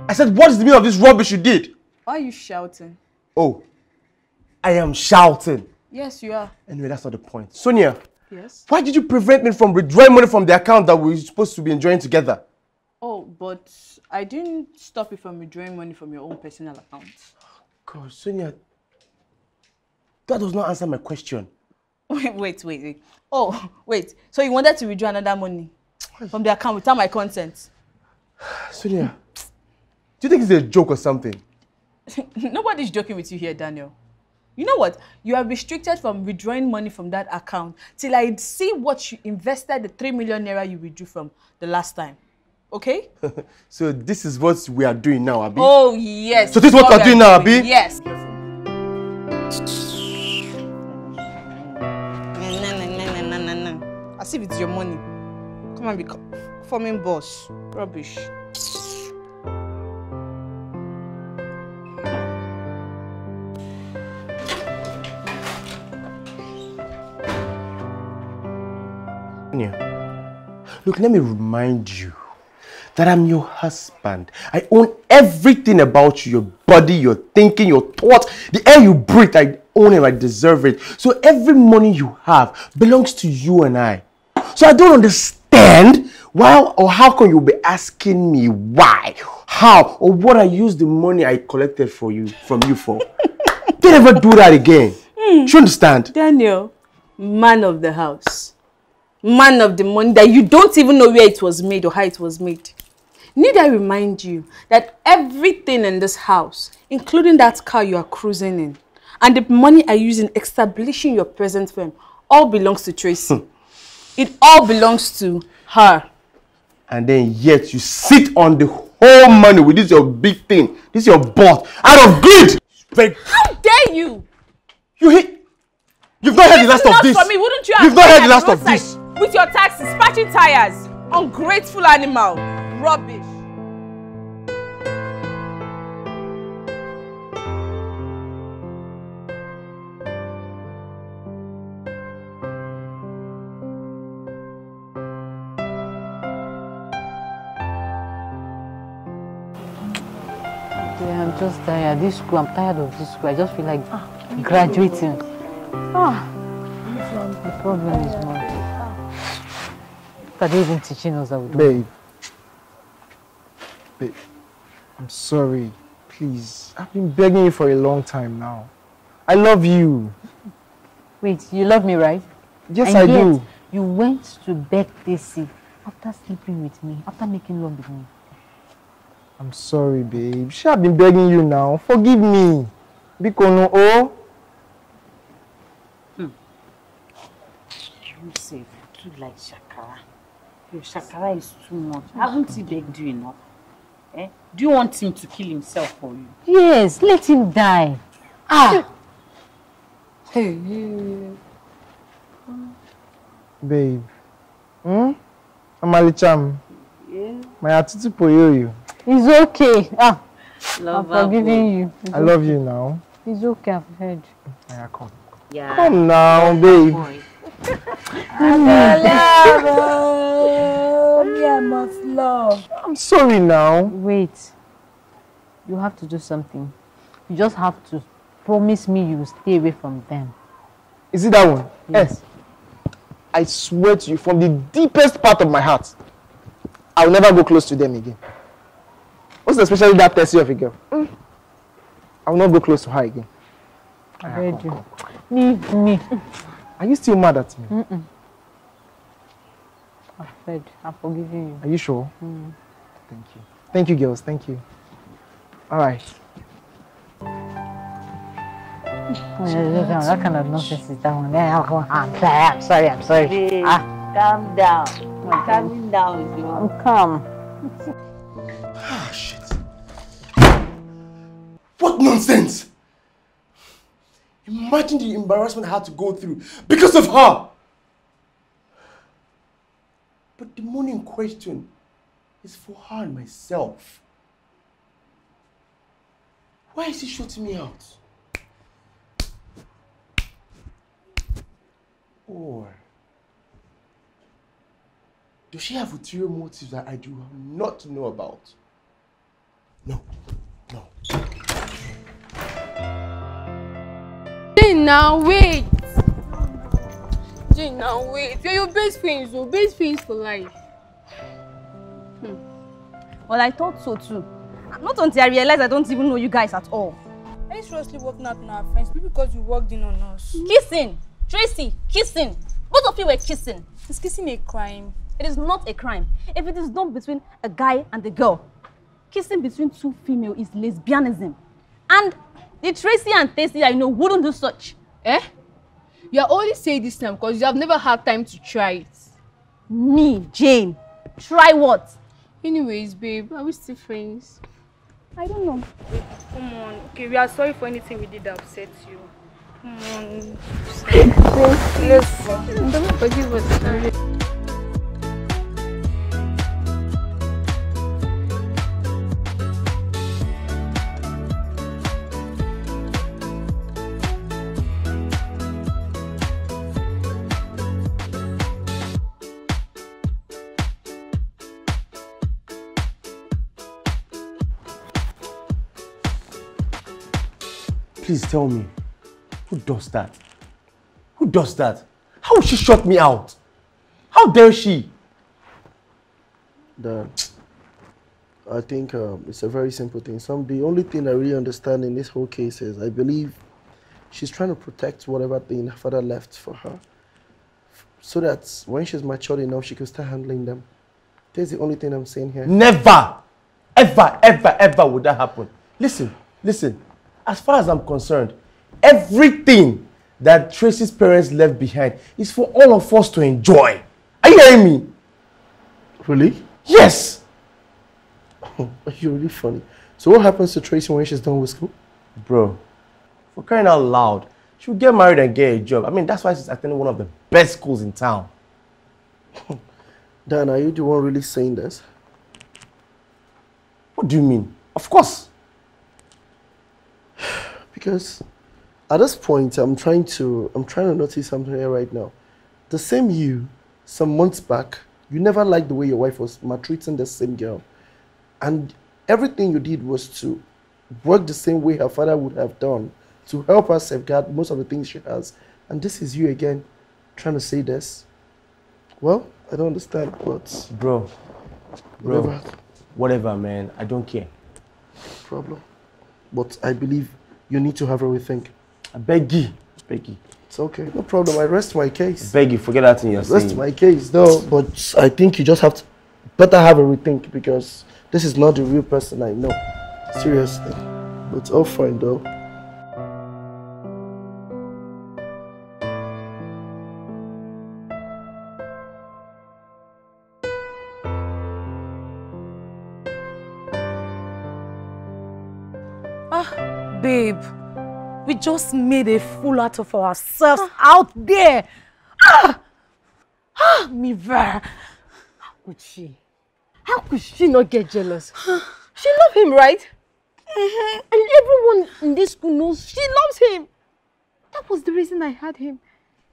I said, what is the meaning of this rubbish you did? Why are you shouting? Oh, I am shouting. Yes, you are. Anyway, that's not the point. Sonia! Yes? Why did you prevent me from withdrawing money from the account that we were supposed to be enjoying together? Oh, but I didn't stop you from withdrawing money from your own personal account. God, Sonia, that does not answer my question. Wait, wait, wait, wait. Oh, wait. So you wanted to withdraw another money from the account without my consent? Sonia, do you think it's a joke or something? Nobody's joking with you here, Daniel. You know what? You are restricted from withdrawing money from that account till I see what you invested the three million naira you withdrew from the last time. Okay? So this is what we are doing now, Abi. Oh, yes. So this is what, what we are doing now, Abi? Yes. As if it's your money. Come and be forming boss. Rubbish. Look, let me remind you that I'm your husband. I own everything about you, your body, your thinking, your thoughts, the air you breathe. I own it, I deserve it. So every money you have belongs to you and I. So I don't understand why or how come you'll be asking me why, how, or what I used the money I collected for you, from you for. Don't ever do that again. Mm. Do you understand? Daniel, man of the house. Man of the money that you don't even know where it was made or how it was made. Need I remind you that everything in this house, including that car you are cruising in, and the money I use in establishing your present firm, all belongs to Tracy. Hmm. It all belongs to her. And then yet you sit on the whole money with this your big thing, this your bot, out of greed. How dare you? You hate. You've not heard the last of this. For me, wouldn't you? You've not heard the last of this. With your taxes, patching tires, ungrateful animal, rubbish. Yeah, I'm just tired. This school, I'm tired of this school. I just feel like graduating. Ah, the problem is money. Are they even teaching us that we do? Babe. Babe, I'm sorry. Please. I've been begging you for a long time now. I love you. Wait, you love me, right? Yes, I do. You went to beg Tessie after sleeping with me, after making love with me. I'm sorry, babe. She have been begging you now. Forgive me. Because oh. Hmm. You say you like Shakara. Your Shakara is too much. Haven't he begged you enough? Eh? Do you want him to kill himself for you? Yes, let him die. Ah! Hey. Babe. Hmm? Amalicham. Yeah. My attitude for you. It's okay. Ah. Love I'm forgiving you. It's I okay. love you now. It's okay, I've heard. Yeah, come. Yeah. Come now, babe. Boy. I must love. I'm sorry now. Wait. You have to do something. You just have to promise me you will stay away from them. Is it that one? Yes. yes. I swear to you, from the deepest part of my heart, I will never go close to them again. Most especially that Tessie of a girl. Mm. I will not go close to her again. I heard you. Leave me. Are you still mad at me? Mm-mm. I'm fed. I'm forgiving you. Are you sure? Mm. Thank you. Thank you, girls. Thank you. All right. That kind of nonsense is that one. I'm sorry. I'm sorry. I'm sorry. Hey, ah. Calm down. I'm calming down, you. I'm calm. Ah, shit. What nonsense! Imagine the embarrassment I had to go through because of her. But the money in question is for her and myself. Why is he shooting me out? Or does she have ulterior motives that I do not know about? No, no. Jane, now wait! Jane, now wait. You're your best friends, your best friends for life. Hmm. Well, I thought so too. Not until I realized I don't even know you guys at all. Are you seriously working out on our friends because you walked in on us? Kissing! Tracy, kissing! Both of you were kissing. Is kissing a crime? It is not a crime if it is done between a guy and a girl. Kissing between two females is lesbianism. And the Tracy and Tessie I know wouldn't do such. Eh? You are only saying this time because you have never had time to try it. Me, Jane. Try what? Anyways, babe, are we still friends? I don't know. Wait, come on. Okay, we are sorry for anything we did that upset you. Come on. Listen. Don't forgive us. Sorry. Please tell me, who does that? Who does that? How would she shut me out? How dare she? Dan, I think um, it's a very simple thing. Some, the only thing I really understand in this whole case is I believe she's trying to protect whatever thing her father left for her so that when she's matured enough, she can start handling them. That's the only thing I'm saying here. Never, ever, ever, ever would that happen. Listen, listen. As far as I'm concerned, everything that Tracy's parents left behind is for all of us to enjoy. Are you hearing me? Really? Yes! Oh, you're really funny. So what happens to Tracy when she's done with school? Bro, for crying out loud, she'll get married and get a job. I mean, that's why she's attending one of the best schools in town. Dan, are you the one really saying this? What do you mean? Of course! Because at this point, I'm trying to I'm trying to notice something here right now. The same you, some months back, you never liked the way your wife was maltreating the same girl. And everything you did was to work the same way her father would have done to help her safeguard most of the things she has. And this is you again, trying to say this. Well, I don't understand, but... Bro, bro, whatever, whatever man, I don't care. Problem. But I believe you need to have a rethink. I beg you. Beg you. It's okay. No problem. I rest my case. I beg you. Forget that thing you're saying. Rest my case, though. But I think you just have to better have a rethink because this is not the real person I know. Seriously. But it's all fine, though. Babe, we just made a fool out of ourselves ah. out there. Ah, ah, Mira. How could she? How could she not get jealous? She loves him, right? Mm-hmm. And everyone in this school knows she loves him. That was the reason I had him,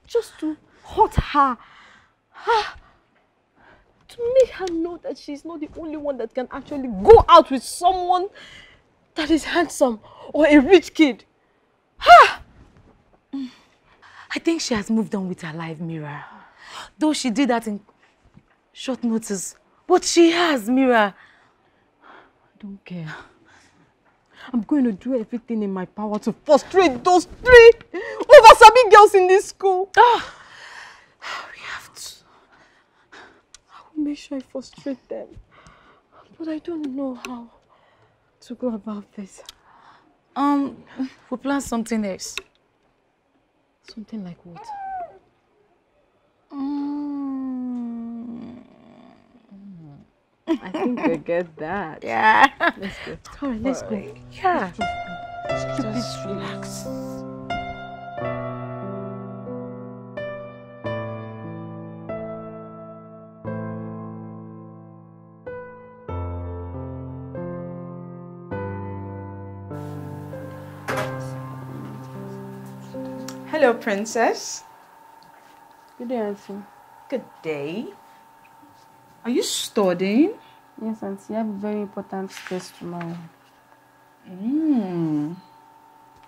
just to hurt her, ah. to make her know that she's not the only one that can actually go out with someone that is handsome or a rich kid. Ha! I think she has moved on with her life, Mira. Though she did that in short notice, but she has, Mira. I don't care. I'm going to do everything in my power to frustrate those three oversabi girls in this school. Ah. We have to. I will make sure I frustrate them, but I don't know how to go about this. Um, we'll plan something else. Something like what? Mm. I think I get that. Yeah. Let's go. All right, let's go. Yeah. Let's just relax. Hello, princess. Good day, auntie. Good day. Are you studying? Yes, auntie. I have a very important test tomorrow. Mm.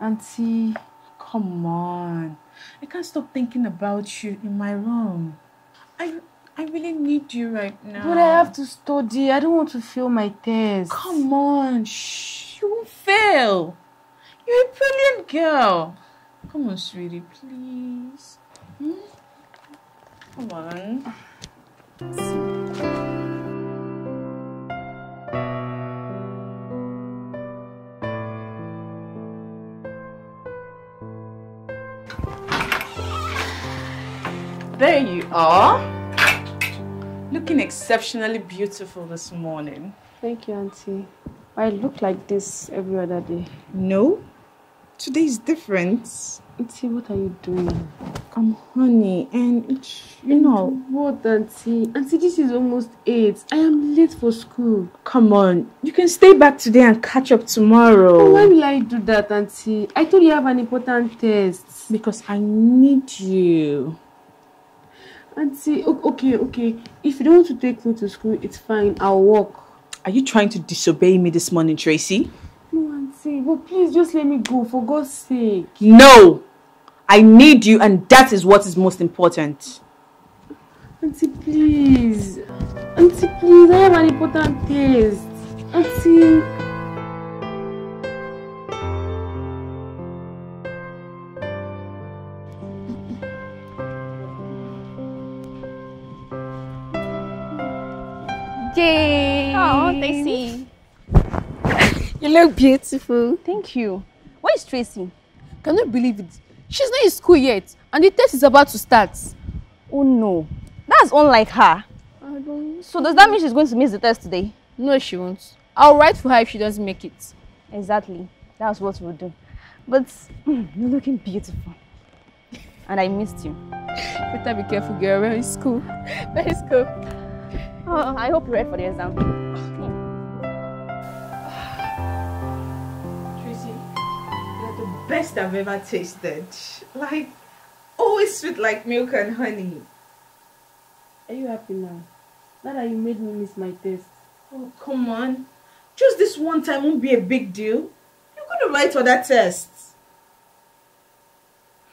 Auntie, come on. I can't stop thinking about you in my room. I, I really need you right now. But I have to study. I don't want to fail my test. Come on. Shh. You won't fail. You're a brilliant girl. Come on, sweetie, please. Hmm? Come on. There you are. Look looking exceptionally beautiful this morning. Thank you, Auntie. I look like this every other day. No, today is different. Auntie, what are you doing? I'm honey, and it, you and know what, Auntie? Auntie, this is almost eight. I am late for school. Come on, you can stay back today and catch up tomorrow. Oh, why will I do that, Auntie? I told you I have an important test. Because I need you. Auntie, okay, okay. If you don't want to take me to school, it's fine. I'll walk. Are you trying to disobey me this morning, Tracy? No, Auntie. But please just let me go, for God's sake. No! I need you, and that is what is most important. Auntie, please. Auntie, please. I have an important test. Auntie... Yay! Oh, Tessie. You look beautiful. Thank you. Where is Tracy? Can you believe it? She's not in school yet, and the test is about to start. Oh no, that's unlike her. I don't. So does that mean she's going to miss the test today? No, she won't. I'll write for her if she doesn't make it. Exactly. That's what we'll do. But mm, you're looking beautiful, and I missed you. Better be careful, girl. Where is school? Where is school? Oh, I hope you're ready for the exam. Tracy, you're the best I've ever tasted. Like, always sweet like milk and honey. Are you happy now? Now that you made me miss my test. Oh, come on. Just this one time won't be a big deal. You're going to write for that test.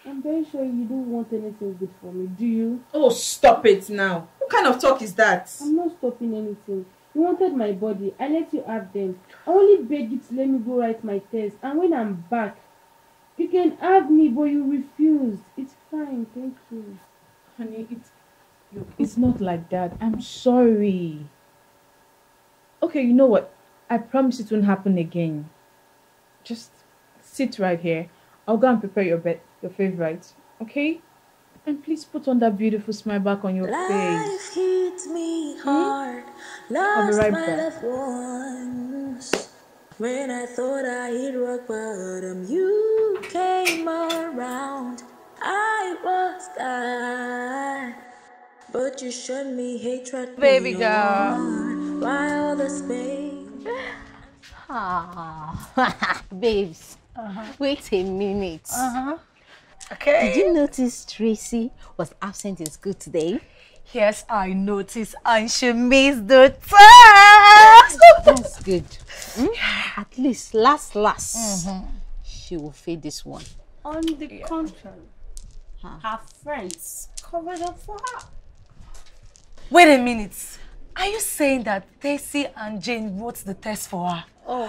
I'm very sure you don't want anything good for me, do you? Oh, stop it now. What kind of talk is that? I'm not stopping anything. You wanted my body. I let you have them. I only begged you to let me go write my test. And when I'm back, you can have me, but you refused. It's fine. Thank you. Honey, it's, look, it's not like that. I'm sorry. Okay, you know what? I promise it won't happen again. Just sit right here. I'll go and prepare your, be your favorite. Okay? And please put on that beautiful smile back on your life face. Hit me hard. Hmm? I'll be right back. Once, when I thought I hit rock bottom, you came around. I was God, but you showed me hatred. Baby girl. Heart, while the space. Ah, babes. Uh-huh. Wait a minute. Uh huh. Okay. Did you notice Tracy was absent in school today? Yes, I noticed, and she missed the test. That's good. Mm? At least last last, mm-hmm. she will fail this one. On the yeah. contrary, huh? her friends covered up for her. Wait a minute. Are you saying that Tessie and Jane wrote the test for her? Oh.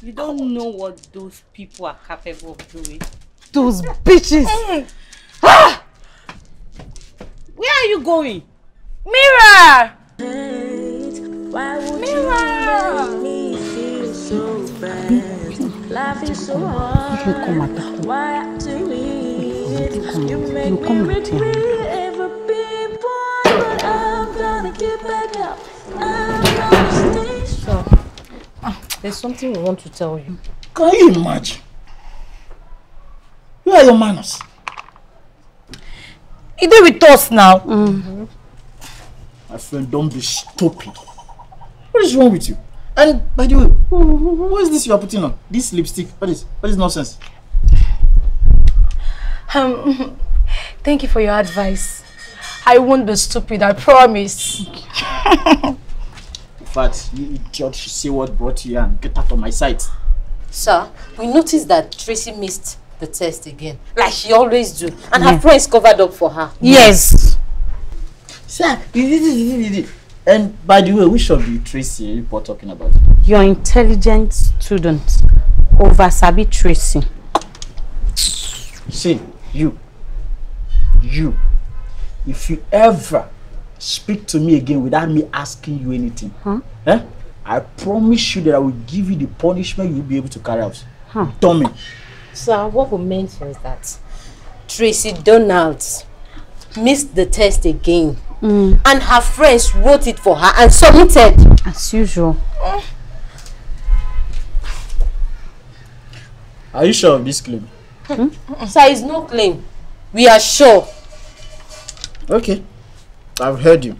You don't God. know what those people are capable of doing. Those bitches! Hey. Ah! Where are you going? Mira! Why would Mira! You make me feel so bad? Life is so hard. Why to me? You make me regret every big boy, but I'm gonna get back up. I'm gonna stay strong. There's something we want to tell you. Can you imagine? Where are your manners? It is with us now. Mm-hmm. My friend, don't be stupid. What is wrong with you? And by the way, what is this you are putting on? This lipstick? What is? What is nonsense? Um, thank you for your advice. I won't be stupid. I promise. In fact, you idiot should see what brought you here and get out of my sight. Sir, we noticed that Tracy missed the test again, like she always do, and yeah. her friends covered up for her. Yes. Sir, and by the way, we should be Tracy. What talking about? Your intelligent student over sabi Tracy. See you, you. If you ever speak to me again without me asking you anything, huh? eh? I promise you that I will give you the punishment you'll be able to carry out. Huh? Tommy. So what we mentioned is that Tracy Donald missed the test again. Mm. And her friends wrote it for her and submitted. As usual. Mm. Are you sure of this claim? Hmm? Sir, it's no claim. We are sure. Okay. I've heard you.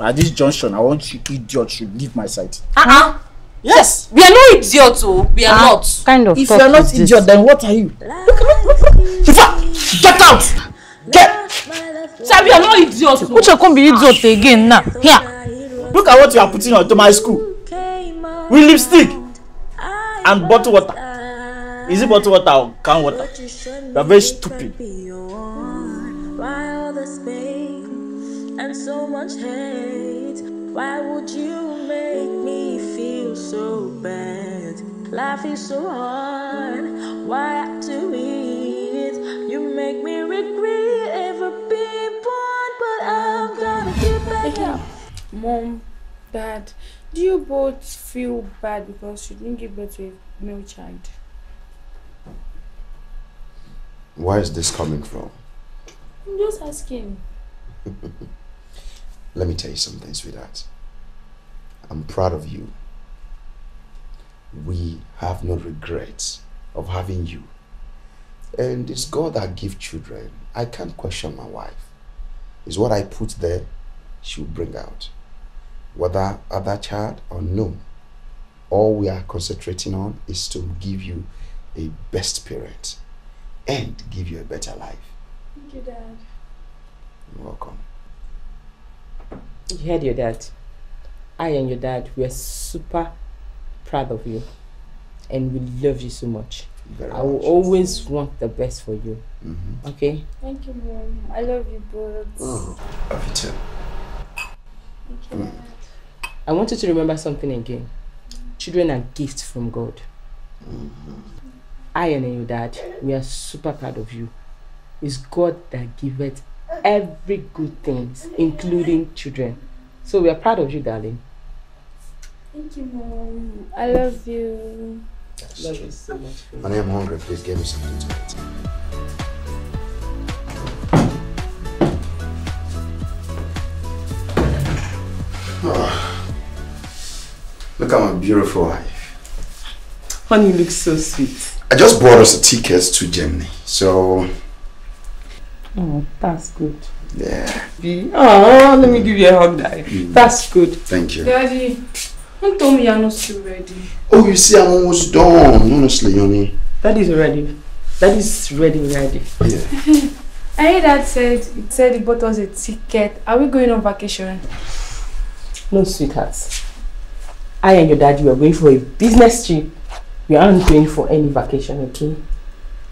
At this junction, I want you idiots to leave my sight. Uh-uh. Yes. We are not idiots, oh. We are uh, not. Kind of. If you are not idiot, this. Then what are you? Look, look, look, look. Get out! Get! Sir, we are not idiots. Who can be idiot again now? Here. Look at what you are putting onto my school. With lipstick and bottled water. Is it bottled water or can water? You are very stupid. Why all this pain and so much hate? Why would you make me feel so bad? Life is so hard. Why do it? You make me regret ever being born, but I'm gonna get back up. Mom, Dad, do you both feel bad because you didn't give birth to a male child? Where is this coming from? I'm just asking. Let me tell you something, sweetheart. I'm proud of you. We have no regrets of having you. And it's God that gives children. I can't question my wife. It's what I put there, she'll bring out. Whether other child or no, all we are concentrating on is to give you a best parent. And give you a better life. Thank you, Dad. You're welcome. You heard your dad. I and your dad, we are super proud of you. And we love you so much. Very I much. will always want the best for you. Mm-hmm. Okay? Thank you, Mom. I love you both. Oh, I love you too. Thank you, mm. Dad. I want you to remember something again. Mm. Children are gifts from God. Mm-hmm. I and your dad, we are super proud of you. It's God that giveth every good thing, including children. So we are proud of you, darling. Thank you, Mom. I love you. That's love true. you so much. When I am hungry, please give me something to eat. Oh, look at my beautiful wife. Honey, you look so sweet. I just bought us a ticket to Germany, so... Oh, that's good. Yeah. Oh, let me give you a hug, Daddy. Mm. That's good. Thank you. Daddy, don't tell me you're not still ready. Oh, you see, I'm almost done. Honestly, Yoni. Daddy's ready. Daddy's ready, ready. Yeah. I heard Dad said, it said he bought us a ticket. Are we going on vacation? No, sweethearts. I and your daddy were going for a business trip. We aren't going for any vacation, okay?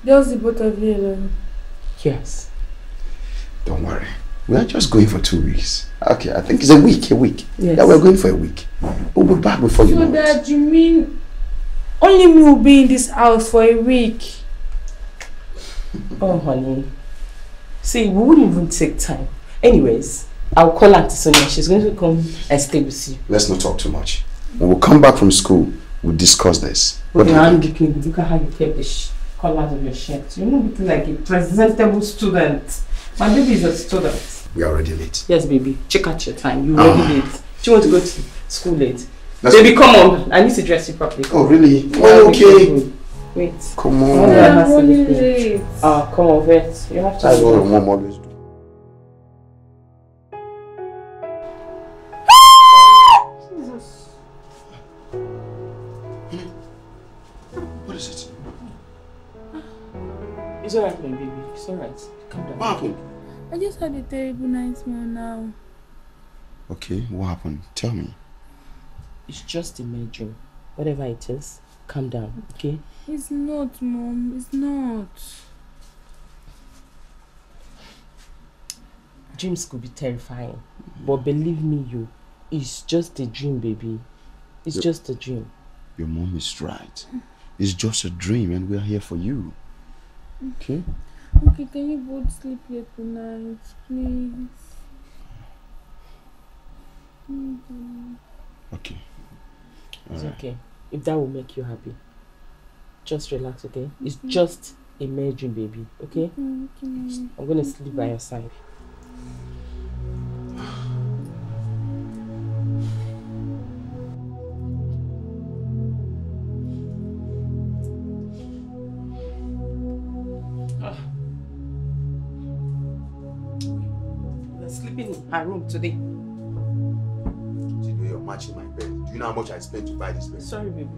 Just the both of you alone. Yes. Don't worry. We are just going for two weeks. Okay, I think it's a week, a week. Yes. Yeah, we're going for a week. We'll be back before you know it. So that you mean only me will be in this house for a week? Oh, honey. See, we wouldn't even take time. Anyways, I'll call Auntie Sonia. She's going to come and stay with you. Let's not talk too much. When we come back from school, we'll discuss this. With your hand decayed, look at how you kept the sh colors of your shirt. You look like a presentable student. My baby is a student. We are already late. Yes, baby. Check out your time. You're already uh, late. Do you want to go to school late? Baby, come on. I need to dress you properly. Come oh, really? Oh, okay. Wait. Come on. I'm only late. Ah, come on, Vet. You have to. That's what mom always do. It's alright, my baby. It's alright. Calm down. What happened? I just had a terrible nightmare now. Okay, what happened? Tell me. It's just a mad dream. Whatever it is, calm down, okay? It's not, Mom. It's not. Dreams could be terrifying. But believe me, you, it's just a dream, baby. It's your, just a dream. Your mom is right. It's just a dream and we're here for you. Okay. Okay, can you both sleep here tonight, please? Mm-hmm. Okay. All it's right. Okay. If that will make you happy, just relax, okay? Mm-hmm. It's just a mere dream, baby, okay? Mm-hmm. I'm going to sleep by your side. sleeping in her room today. Today you're matching my bed. Do you know how much I spent to buy this bed? Sorry, baby.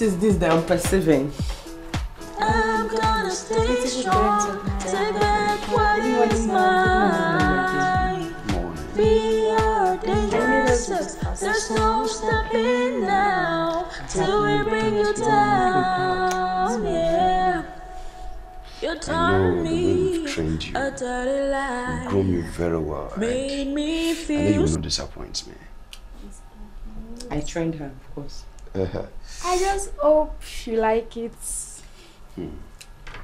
Is this that I'm perceiving? I'm gonna stay strong, take back what is mine. We are dangerous, there's no stopping now till we bring you down. Yeah, you taught me a dirty lie. You grew me very well, right? Made me feel. And then you will not disappoint me. I trained her, of course. Uh-huh. I just hope you like it. Hmm.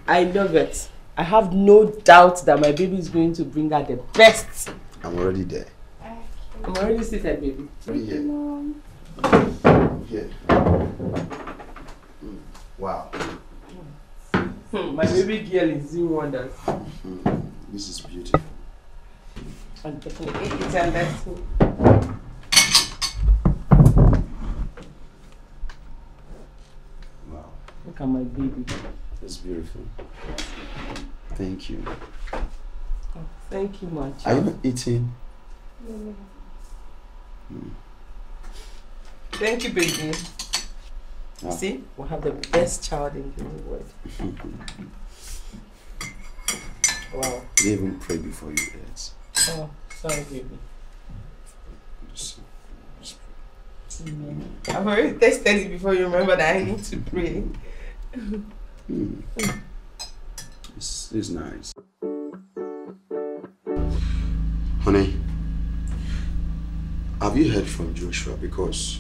I love it. I have no doubt that my baby is going to bring out the best. I'm already there. Okay. I'm already seated, baby. Thank you, Mom. Yeah. Mm. Wow. Hmm. My baby girl is doing wonders. Mm-hmm. This is beautiful. I'm definitely eating that too. Look at my baby. That's beautiful. Thank you. Oh, thank you, my child. Are you not eating? No. Mm. Thank you, baby. Ah. See, we have the best child in the world. Wow. They even pray before you ate. Oh, sorry, baby. Just, just mm. I've already tested it before. You remember that I need to pray. Mm. This is nice. Honey, have you heard from Joshua? Because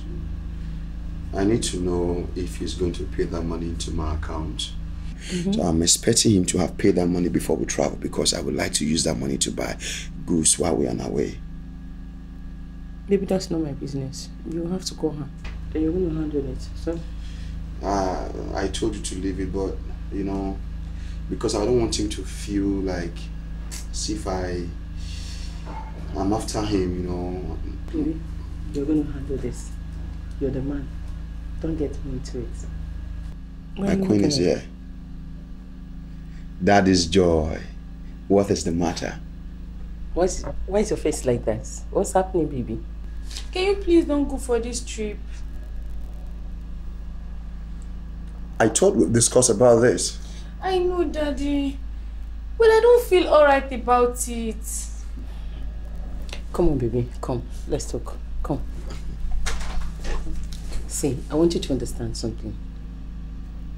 I need to know if he's going to pay that money into my account. Mm-hmm. So I'm expecting him to have paid that money before we travel, because I would like to use that money to buy goods while we're on our way. Baby, that's not my business. You have to call her. Then you're going to handle it. So. Uh, I told you to leave it, but you know, because I don't want him to feel like, see if I, I'm after him, you know. Baby, you're going to handle this. You're the man. Don't get me into it. When my queen is here. That is joy. What is the matter? What's, why is your face like that? What's happening, baby? Can you please don't go for this trip? I thought we'd discuss about this. I know, Daddy. But I don't feel alright about it. Come on, baby. Come. Let's talk. Come. See, I want you to understand something.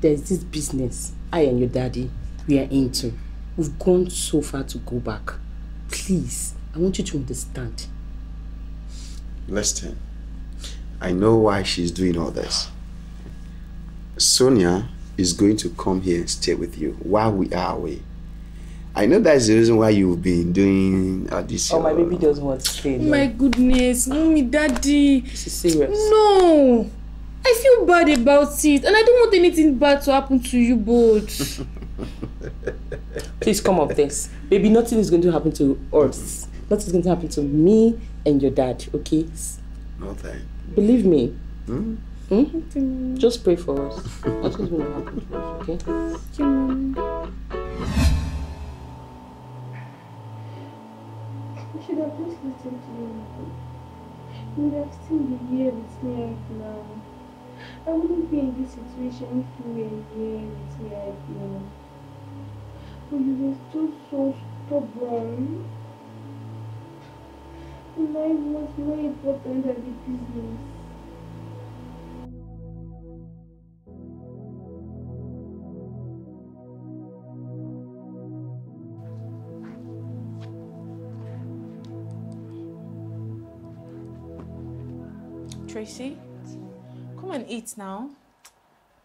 There's this business I and your daddy, we are into. We've gone so far to go back. Please, I want you to understand. Listen, I know why she's doing all this. Sonia is going to come here and stay with you while we are away. I know that's the reason why you've been doing all this. Oh, my baby doesn't want to stay. No. My goodness, Mommy, Daddy. This is serious. No, I feel bad about it, and I don't want anything bad to happen to you both. Please come up this. Baby, nothing is going to happen to us. Nothing is going to happen to me and your dad, okay? Nothing. Believe me. Hmm? Hmm? Just pray for us. Nothing's going to happen to us, okay? Thank you, Mommy. You should have just listened to me. You would have still been here with me right now. I wouldn't be in this situation if you were here with me right now. But you were still so stubborn. Life was more important than the business. Tracy, come and eat now.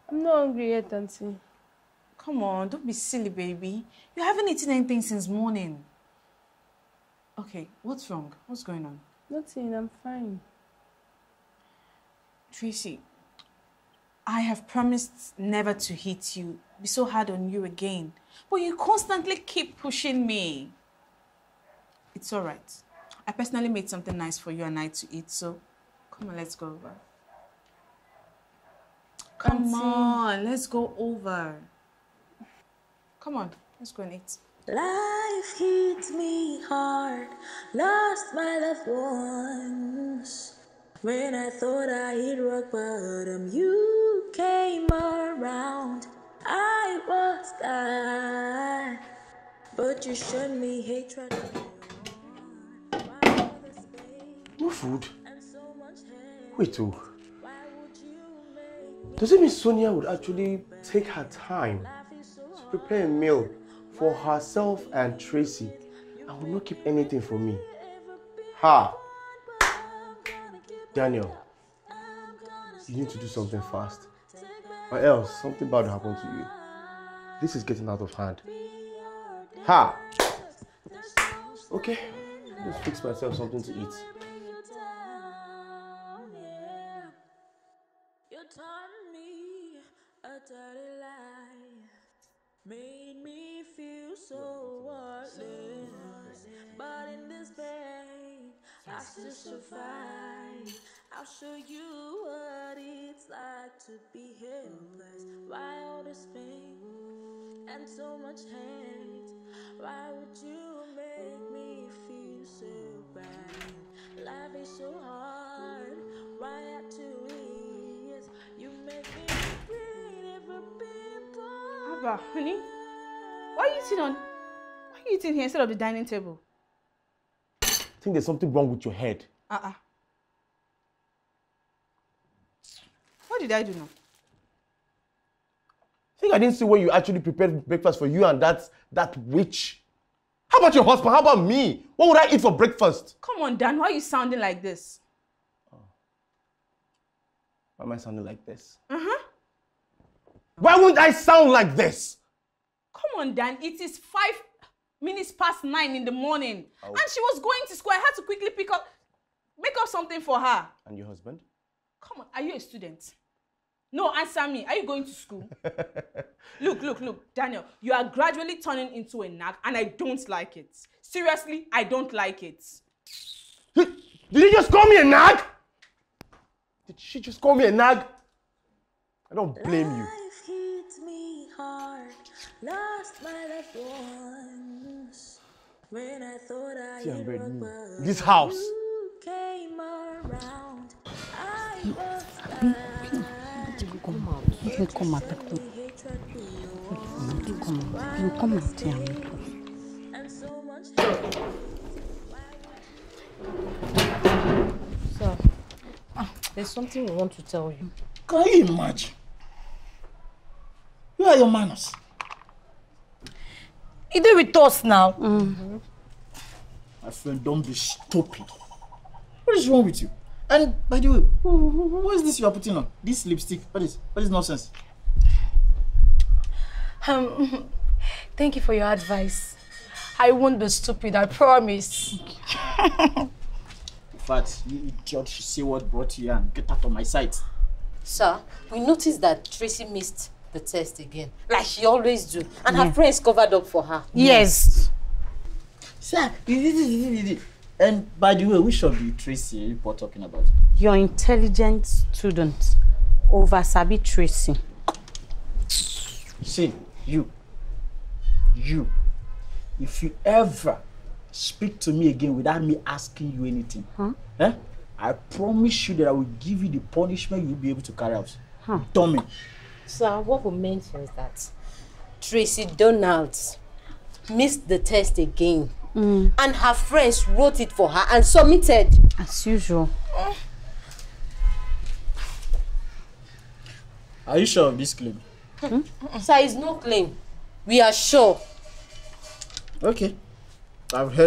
I'm not hungry yet, Auntie. Come on, don't be silly, baby. You haven't eaten anything since morning. Okay, what's wrong? What's going on? Nothing, I'm fine. Tracy, I have promised never to hit you, be so hard on you again. But you constantly keep pushing me. It's all right. I personally made something nice for you and I to eat, so... Come on, let's go over. Come Auntie. on, let's go over. Come on, let's go and eat. Life hits me hard, lost my love once. When I thought I hit rock bottom, you came around. I was gone, but you showed me hatred. More food? Wait, too. Does it mean Sonia would actually take her time to prepare a meal for herself and Tracy and would not keep anything for me? Ha! Daniel, you need to do something fast or else something bad will happen to you. This is getting out of hand. Ha! Okay, let's fix myself something to eat. Made me feel so worthless, but in this pain, I still survive. I'll show you what it's like to be helpless. Why all this pain and so much hate? Why would you make me feel so bad? Life is so hard. Why have to ease? You make me feel every people. Abba, honey, why are you sitting on? Why are you sitting here instead of the dining table? I think there's something wrong with your head. Uh-uh. What did I do now? I think I didn't see where you actually prepared breakfast for you and that that witch. How about your husband? How about me? What would I eat for breakfast? Come on, Dan. Why are you sounding like this? Oh. Why am I sounding like this? Uh-huh. Why wouldn't I sound like this? Come on, Dan. It is five minutes past nine in the morning. Oh. And she was going to school. I had to quickly pick up, make up something for her. And your husband? Come on. Are you a student? No, answer me. Are you going to school? Look, look, look. Daniel, you are gradually turning into a nag, and I don't like it. Seriously, I don't like it. Did you just call me a nag? Did she just call me a nag? I don't blame you. Life hits me hard, Lost my love once when I thought I had run, but this house came around. I was like, come out. You come out. And so much. So, there's something we want to tell you. Can you imagine? Where are your manners? Either with us now. Mm-hmm. My friend, don't be stupid. What is wrong with you? And by the way, what is this you are putting on? This lipstick? What is? What is nonsense? Um, thank you for your advice. I won't be stupid. I promise. In fact, you idiot should see what brought you here and get out of my sight. Sir, we noticed that Tracy missed the test again, like she always do, and yeah. her friends covered up for her. Yes. Sir, and by the way, we should be Tracy we're talking about. Your intelligent student over sabi Tracy. See, you, you, if you ever speak to me again without me asking you anything, huh? eh, I promise you that I will give you the punishment you'll be able to carry out. Huh. Dummy. Sir, what we mentioned is that Tracy Donalds missed the test again. Mm. And her friends wrote it for her and submitted. As usual. Mm. Are you sure of this claim? Hmm? Sir, it's no claim. We are sure. Okay. I've heard.